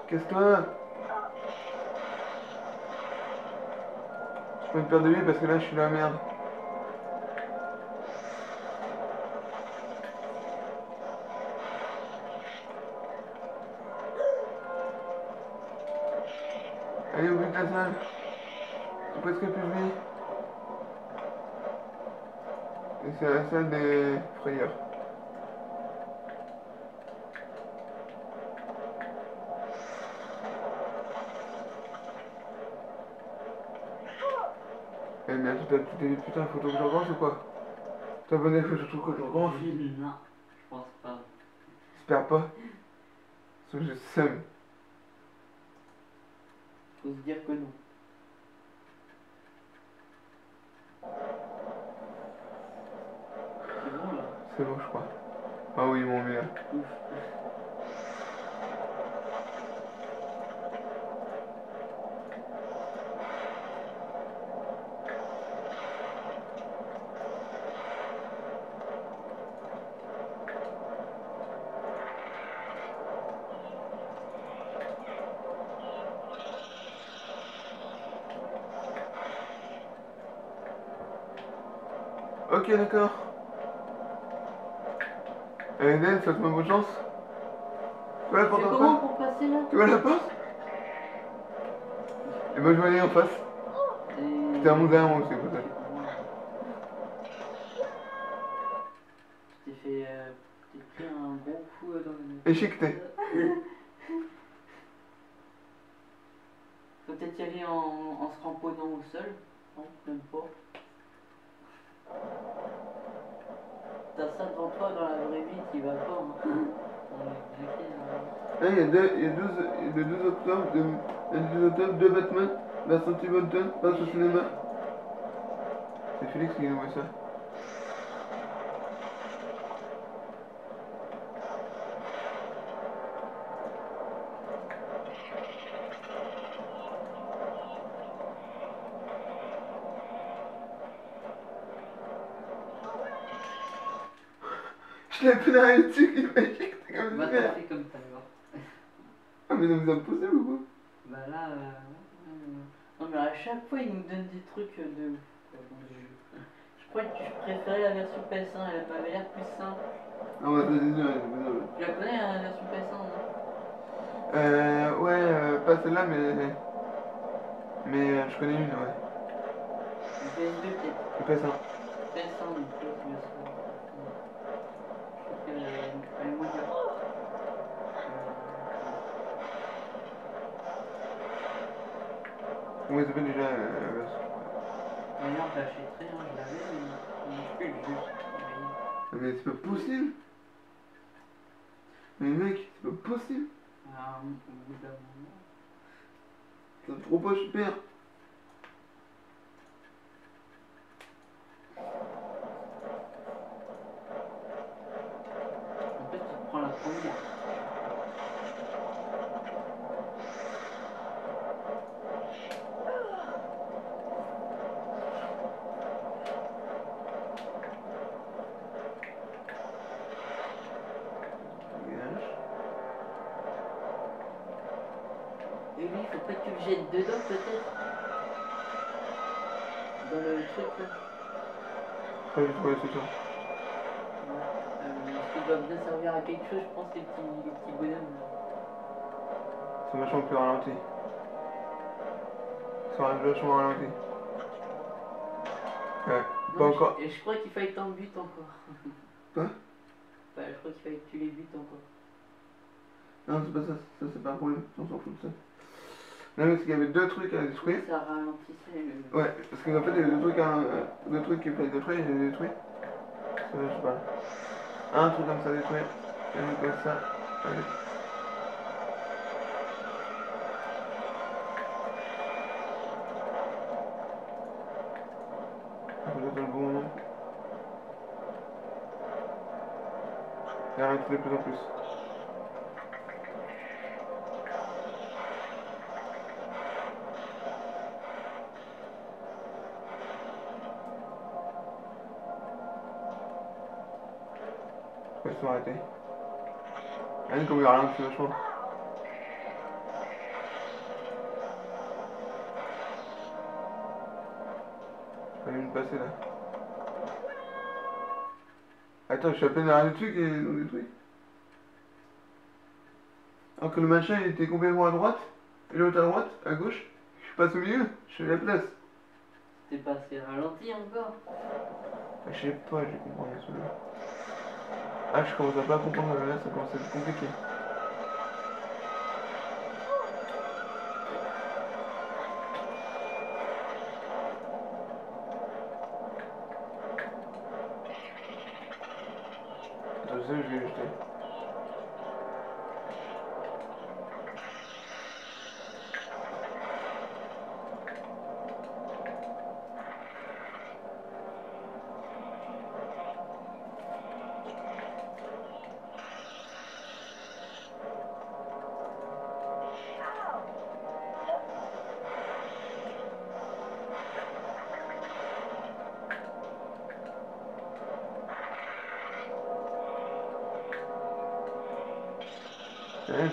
Qu'est-ce que... J'ai peur de lui parce que là je suis la merde. Allez au bout de la salle. C'est presque public. Et c'est la salle des frayeurs. Putain, faut que je revanche ou quoi? T'as bonné, faut surtout que je revanche. Non, je pense pas. J'espère pas. Parce que je sème. Faut se dire que non. C'est bon là? C'est bon, je crois. Ah oui, mon vieux. Ouf. Ok, d'accord. Allez, Nel, souhaite-moi bonne chance. Tu vois la porte en face? Pour passer là. Tu vois la porte? Et moi je vais aller en face. C'était un monde derrière moi aussi, peut-être. T'es pris un gros coup dans le... Échiqueté. Faut peut-être y aller en se cramponnant au sol. Non, même pas. T'as ça devant toi dans la vraie vie qui va pas. Là il y a 12 octobre, deux Batman, la sortie Bolton, passe au cinéma. C'est Félix qui a envoyé ça. Je l'ai pénalé dessus, il m'a éjecté comme ça. Bah, comme ça, ah, mais non, vous avez posé ou quoi? Bah là, non, mais à chaque fois, ils nous donnent des trucs de ouf. Je crois que je préférais la version PS1, elle m'avait l'air plus simple. Ah, bah, c'est sûr, elle est... Tu la connais, la version PS1, non? Ouais, pas celle-là, mais. Mais je connais une, ouais. Le PS2, peut-être. Le PS1. Le PS1, donc, le PS1. Comment ils appellent déjà la version? Mais non, t'achèterais, hein, je l'avais, mais je l'ai plus. Mais c'est pas possible! Mais mec, c'est pas possible! Ah, au bout d'un moment. Ça me trop pas super! Et lui, faut pas que tu le jettes dedans, peut-être? Dans le truc, là. Oui, ouais, c'est ça. Ça doit bien servir à quelque chose, je pense, les petits bonhommes, là. C'est vachement plus ralenti. Ça arrive vachement ralenti. Ouais, non, pas encore. Et je crois qu'il fallait que t'en butes encore. Quoi? Bah, je crois qu'il fallait que tu les butes encore. Non, c'est pas ça, ça c'est pas un problème, on s'en fout de ça. Non, mais c'est qu'il y avait deux trucs à détruire. Ça ralentissait le. Ouais, parce qu'en fait, il y avait deux trucs qu'il fallait détruire, il les détruit. Je sais pas. Un truc comme ça détruire, et un truc comme ça. Allez. Il arrête de plus en plus. Ils sont arrêtés. Allez, comme il n'y a rien de vachement. Il fallait me passer là. Attends, je suis à peine derrière le truc et on détruit. Alors que le machin il était complètement à droite, et l'autre à droite, à gauche, je passe au milieu, je suis à la place. C'était pas assez ralenti encore. Je sais pas, j'ai compris celui-là. Ah, je commence à pas comprendre, mais là ça commence à être compliqué. Je vais le jeter.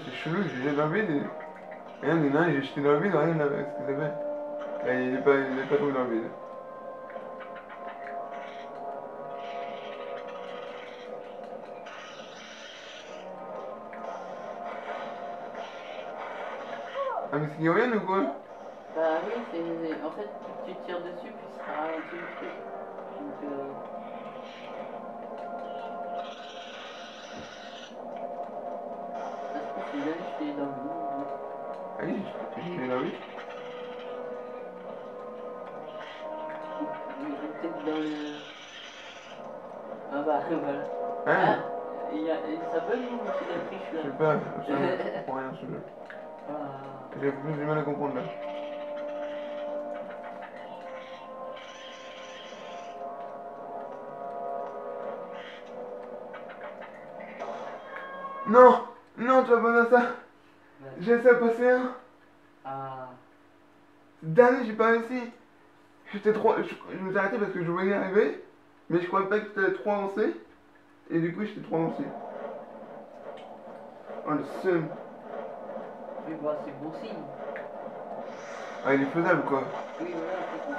C'est chelou, j'ai jeté dans le vide et rien n'est là, j'ai jeté dans le vide, rien n'avait ce que ça fait. Là, il n'est pas tombé dans le vide. Ah, mais c'est qu'il y a rien ou quoi? Bah oui, c'est... En fait, tu tires dessus, puis ça ralentit le truc. Donc, allez, je vais là, oui. Il est peut-être dans le... Ah bah, voilà. Hein? Ça peut nous montrer la triche là. Je sais pas, je comprends rien sur le jeu. J'ai plus du mal à comprendre là. Non! Non, tu vas pas faire ça! J'ai essayé de passer un. Ah. Dernier, j'ai pas réussi. J'étais trop. Je me suis arrêté parce que je voulais y arriver, mais je croyais pas que t'étais trop avancé. Et du coup, j'étais trop avancé. Oh le seum. Mais bah, c'est bon signe. Ah, il est faisable quoi. Oui, voilà, c'est bon.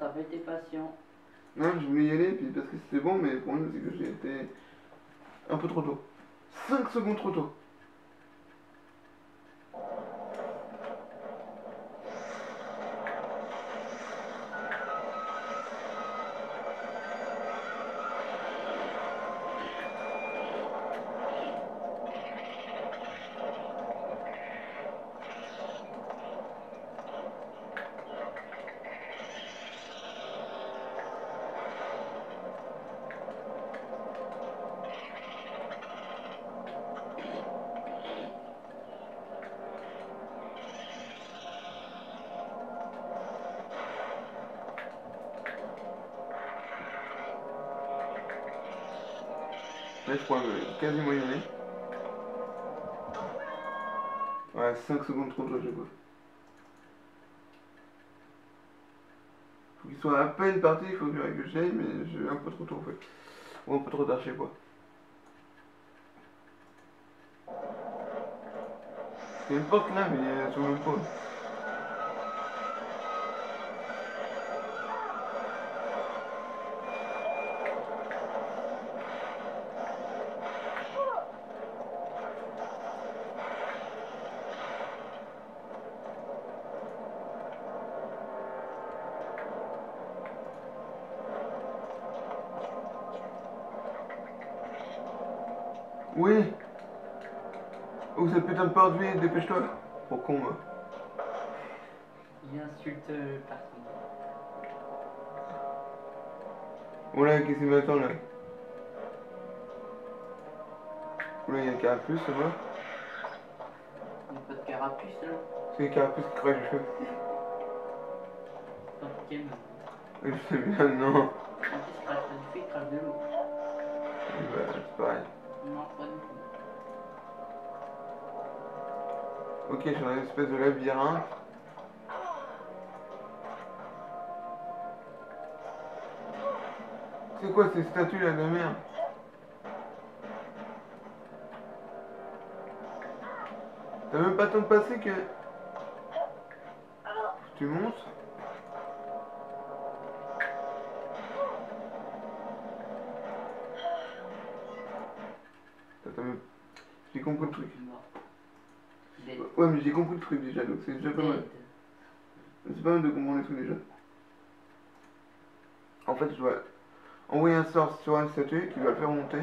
T'as pas été patient. Non, je voulais y aller puis parce que c'était bon, mais le problème c'est que j'ai été un peu trop tôt. 5 secondes trop tôt. Là, je crois quasiment y aller. Mai 5 seconden contre-jour. Faut qu'ils soient à peine partis, il faut que j'aille, mais j'ai un peu trop tôt en fait. Ou un peu trop tard, je sais pas. C'est une porte là, mais sur le pôle. Oui. Où cette putain de porte vide, dépêche-toi. Pour con, hein. Il insulte partout. Oula, qu'est-ce qui m'attend là? Oula, il y a un carapuce là-bas. Il n'y a pas de carapuce là? C'est le carapuce qui crache le feu. C'est pas Pokémon. Je sais bien, non. Il crache le feu, il crache de l'eau. Bah, c'est pareil. Non, pas du tout. Ok, je suis dans une espèce de labyrinthe. C'est quoi ces statues là de merde? T'as même pas le temps de passer que... Tu montes? J'ai compris le truc. Ouais, mais j'ai compris le truc déjà, donc c'est déjà pas mal. C'est pas mal de comprendre les trucs déjà. En fait, je dois envoyer un sort sur une statue qui va le faire monter.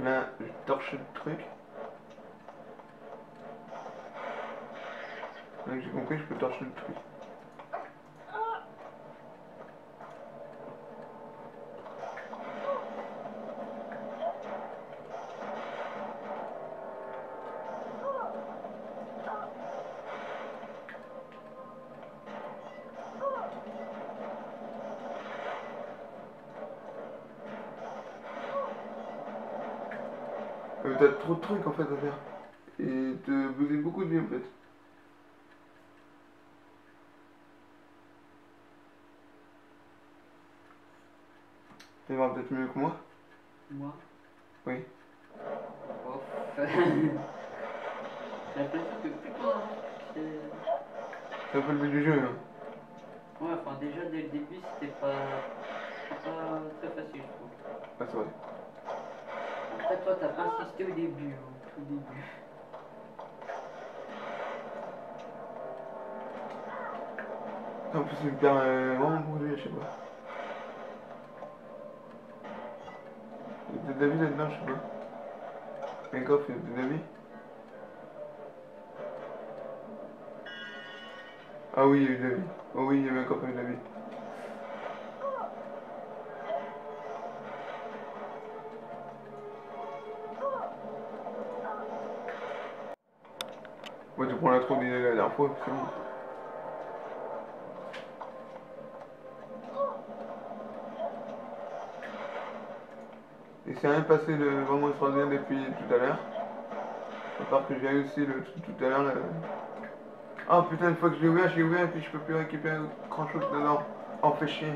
Là, je torche le truc. Là, j'ai compris, je peux torcher le truc. T'as trop de trucs en fait à faire. Et te bouger beaucoup de vie en fait. Tu verras peut-être mieux que moi. Moi? Oui. Oh. C'est un peu que plus quoi. C'est un peu le but du jeu. Hein. Ouais, enfin déjà dès le début c'était pas très facile je trouve. Ah c'est vrai. Après toi t'as pas insisté au début, au tout début. En plus il me perd vraiment pour lui, je sais pas. Il y a des avis là-dedans, je sais pas. Les coffres, il y a des avis. Ah oui, il y a eu des avis. Oh oui, il y avait un coffre avec des avis. Ouais, tu prends la trop d'idées la dernière fois, c'est bon. Et c'est rien passé de vraiment extraordinaire depuis tout à l'heure. À part que j'ai réussi le truc tout à l'heure. Ah putain, une fois que j'ai ouvert et puis je peux plus récupérer grand chose dedans. Oh, fait chier.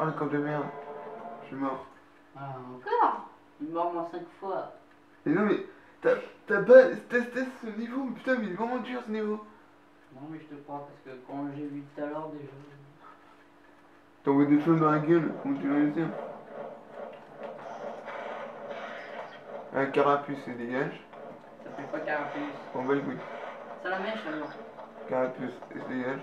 Oh, le coffre de merde. Je suis mort. Ah, encore? Il est mort moins 5 fois. Et non, mais. T'as pas testé ce niveau, mais putain mais il est vraiment dur ce niveau. Non mais je te crois parce que quand j'ai vu tout à l'heure déjà... T'as envoyé des choses dans la gueule, comment tu l'as réussi? Un carapuce, c'est dégage. Ça fait pas carapuce. On va le goûter. Ça la mèche alors. Carapuce, c'est dégage.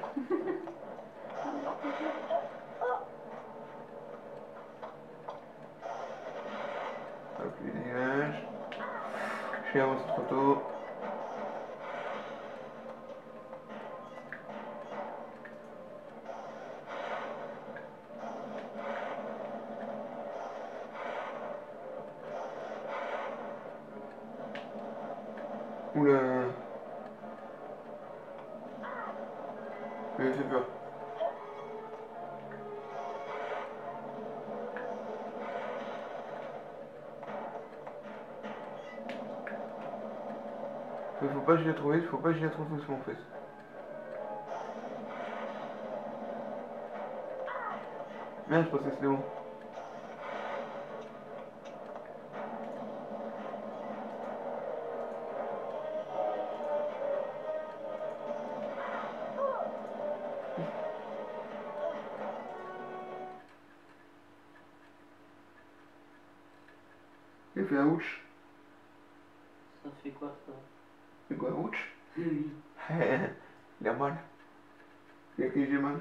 Hop, il dégage. Je avance trop tôt. Oula. Mais j'ai peur. Mais faut pas que je la trouve, faut pas que je la trouve doucement en fait. Merde, je pensais que c'était bon. Il fait un ouch. Ça fait quoi ça? C'est quoi un ouch? Oui. Il a mal. Il a que j'ai mal.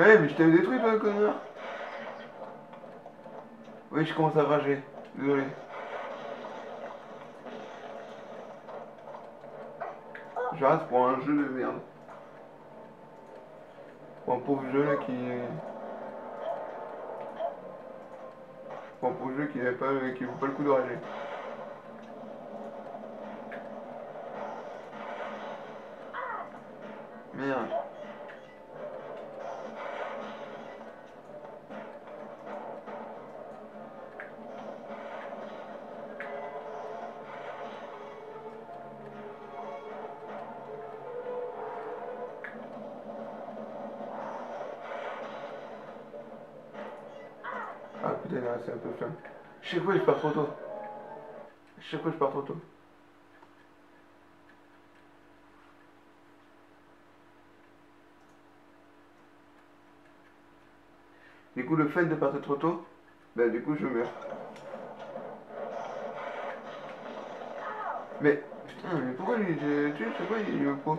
Eh hey, mais je t'avais détruit toi connard. Oui je commence à rager, désolé. Je reste pour un jeu de merde. Pour un pauvre jeu là qui.. Pour un pauvre jeu qui vaut pas le coup de rager. Merde. C'est un peu plein. Chaque fois je pars trop tôt. Chaque fois je pars trop tôt. Du coup le fait de partir trop tôt, ben du coup je meurs. Mais putain mais pourquoi j'ai tué chaque fois il me prend.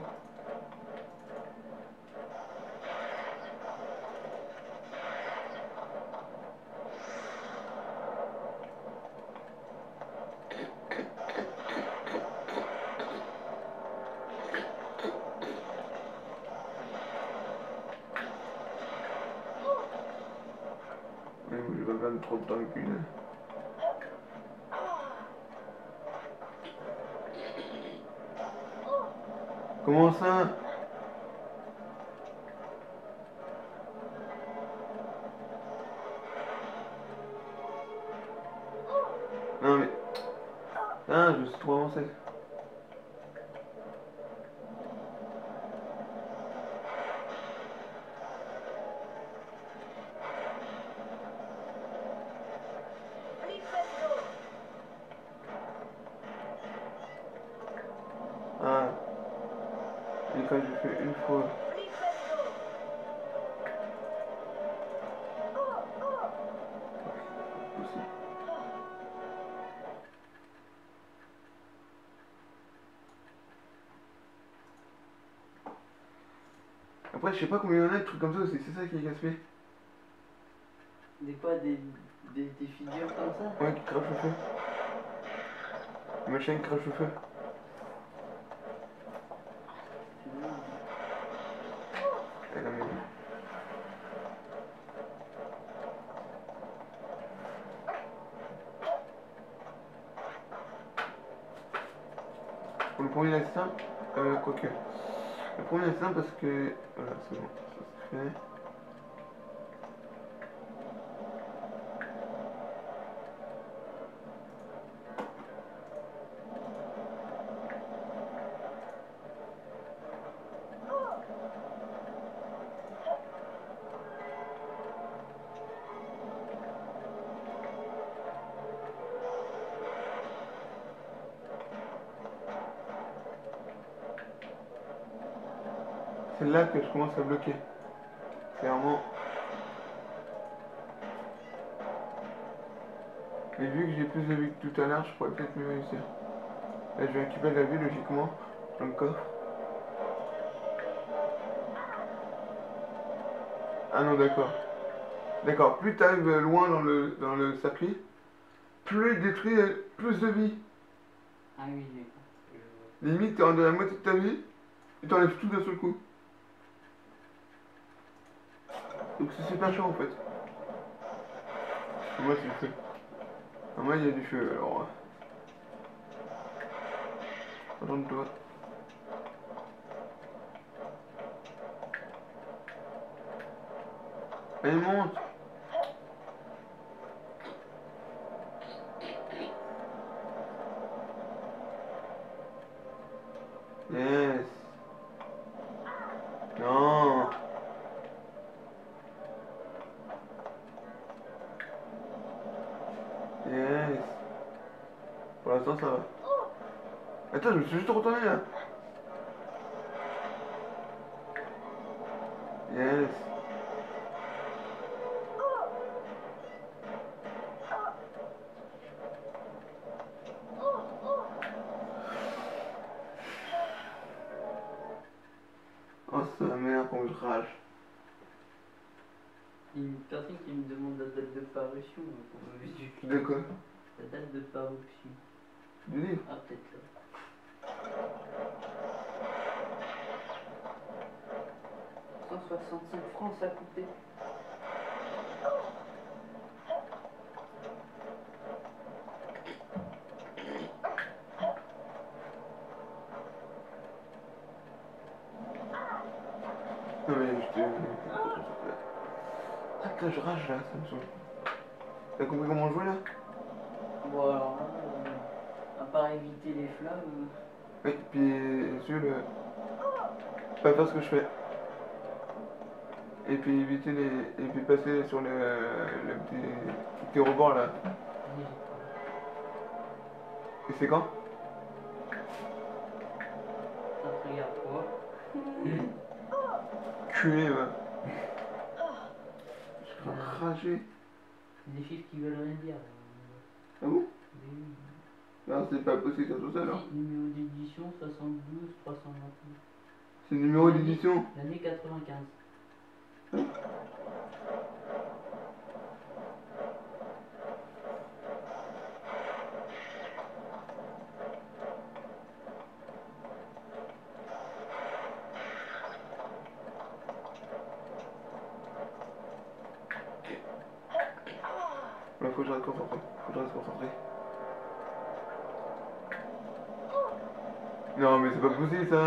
Trop de temps le cul. Comment ça? Non mais... Ah, je suis trop avancé. Quand j'ai fait une fois. Après, je sais pas combien il y en a de trucs comme ça aussi, c'est ça qui est casse-pied. Des quoi, des figures comme ça? Ouais, qui crachent au feu. Le machin qui crache au feu. Pour le premier instant, quoique. Le premier instant parce que. Voilà, c'est bon, ça c'est fait. C'est là que je commence à bloquer. Clairement. Mais vu que j'ai plus de vie que tout à l'heure, je pourrais peut-être mieux réussir. Là, je vais récupérer la vie logiquement dans le coffre. Ah non, d'accord. D'accord, plus tu arrives loin dans le circuit, plus il détruit plus de vie. Ah oui, d'accord. Limite, tu enlèves la moitié de ta vie et t'enlèves tout d'un seul coup. Donc c'est super chaud en fait. Moi c'est le feu. Moi il y a du feu alors. Attends-toi. Elle monte. ささえ、確かにするってことねえじゃん。 Yes. Hostia, mira cómo el Harry. Il y a une personne qui me demande la date de parution. De quoi? La date de parution. Du livre? Ah, peut-être là. $65 ça coûtait. Non mais je te... Ah putain je rage là, ça me saoule. T'as compris comment jouer là? Bon alors là, à part éviter les flammes... Oui, puis sur le... Pas faire ce que je fais. Et puis éviter les. Et puis passer sur le petit rebord là. Et c'est quand? Ça te regarde quoi? Culé, ouais. Je suis enragé. C'est des chiffres qui veulent rien dire. Ah bon? Mais... Non, c'est pas possible, c'est tout ça alors. Numéro d'édition 72 329. C'est le numéro d'édition? L'année 95. Hein? Là, faut que je reste concentré. Non, mais c'est pas possible ça.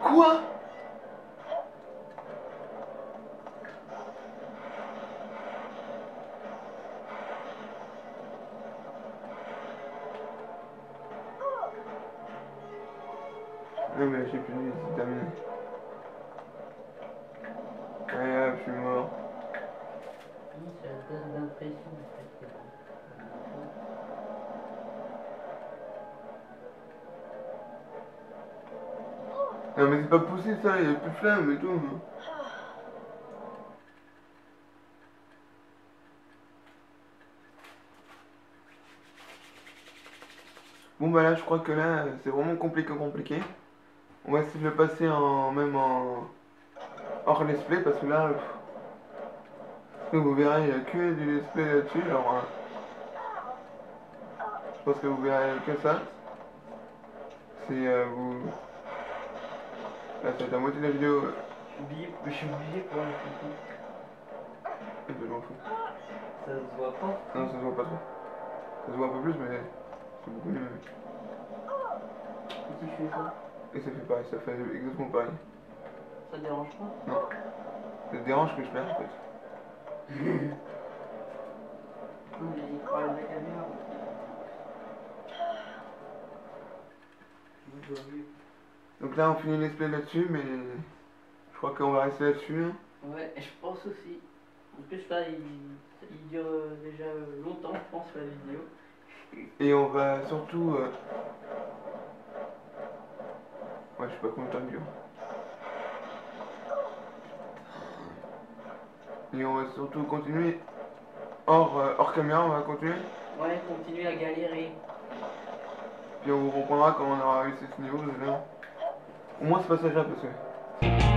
Quoi? Non mais j'ai plus de vie, c'est terminé. Allez hop, je suis mort. Oui, ça donne l'impression en fait. Non mais c'est pas possible ça, il y a plus de flamme et tout. Bon bah là je crois que là c'est vraiment compliqué. On va essayer de le passer en même en hors let's play parce que là vous verrez il n'y a que du let's play là-dessus alors je pense que vous verrez que ça. C'est vous. Là c'est la moitié de la vidéo. Je suis obligé pour la photo. Et ben je m'en fous. Ça se voit pas? Non ça se voit pas trop. Ça se voit un peu plus mais c'est beaucoup mieux. Et si je fais ça? Et ça fait pareil, ça fait exactement pareil. Ça te dérange pas? Non. Ça te dérange que je perds en fait. Non mais il parle de la caméra. Je dois mieux. Donc là on finit let's play là-dessus mais je crois qu'on va rester là-dessus. Ouais je pense aussi. En plus là il dure déjà longtemps je pense la vidéo. Et on va surtout... Ouais je sais pas combien de temps dure. Et on va surtout continuer hors caméra on va continuer. Ouais continuer à galérer. Puis on vous reprendra quand on aura réussi ce niveau déjà. Au moins ce passage là parce que...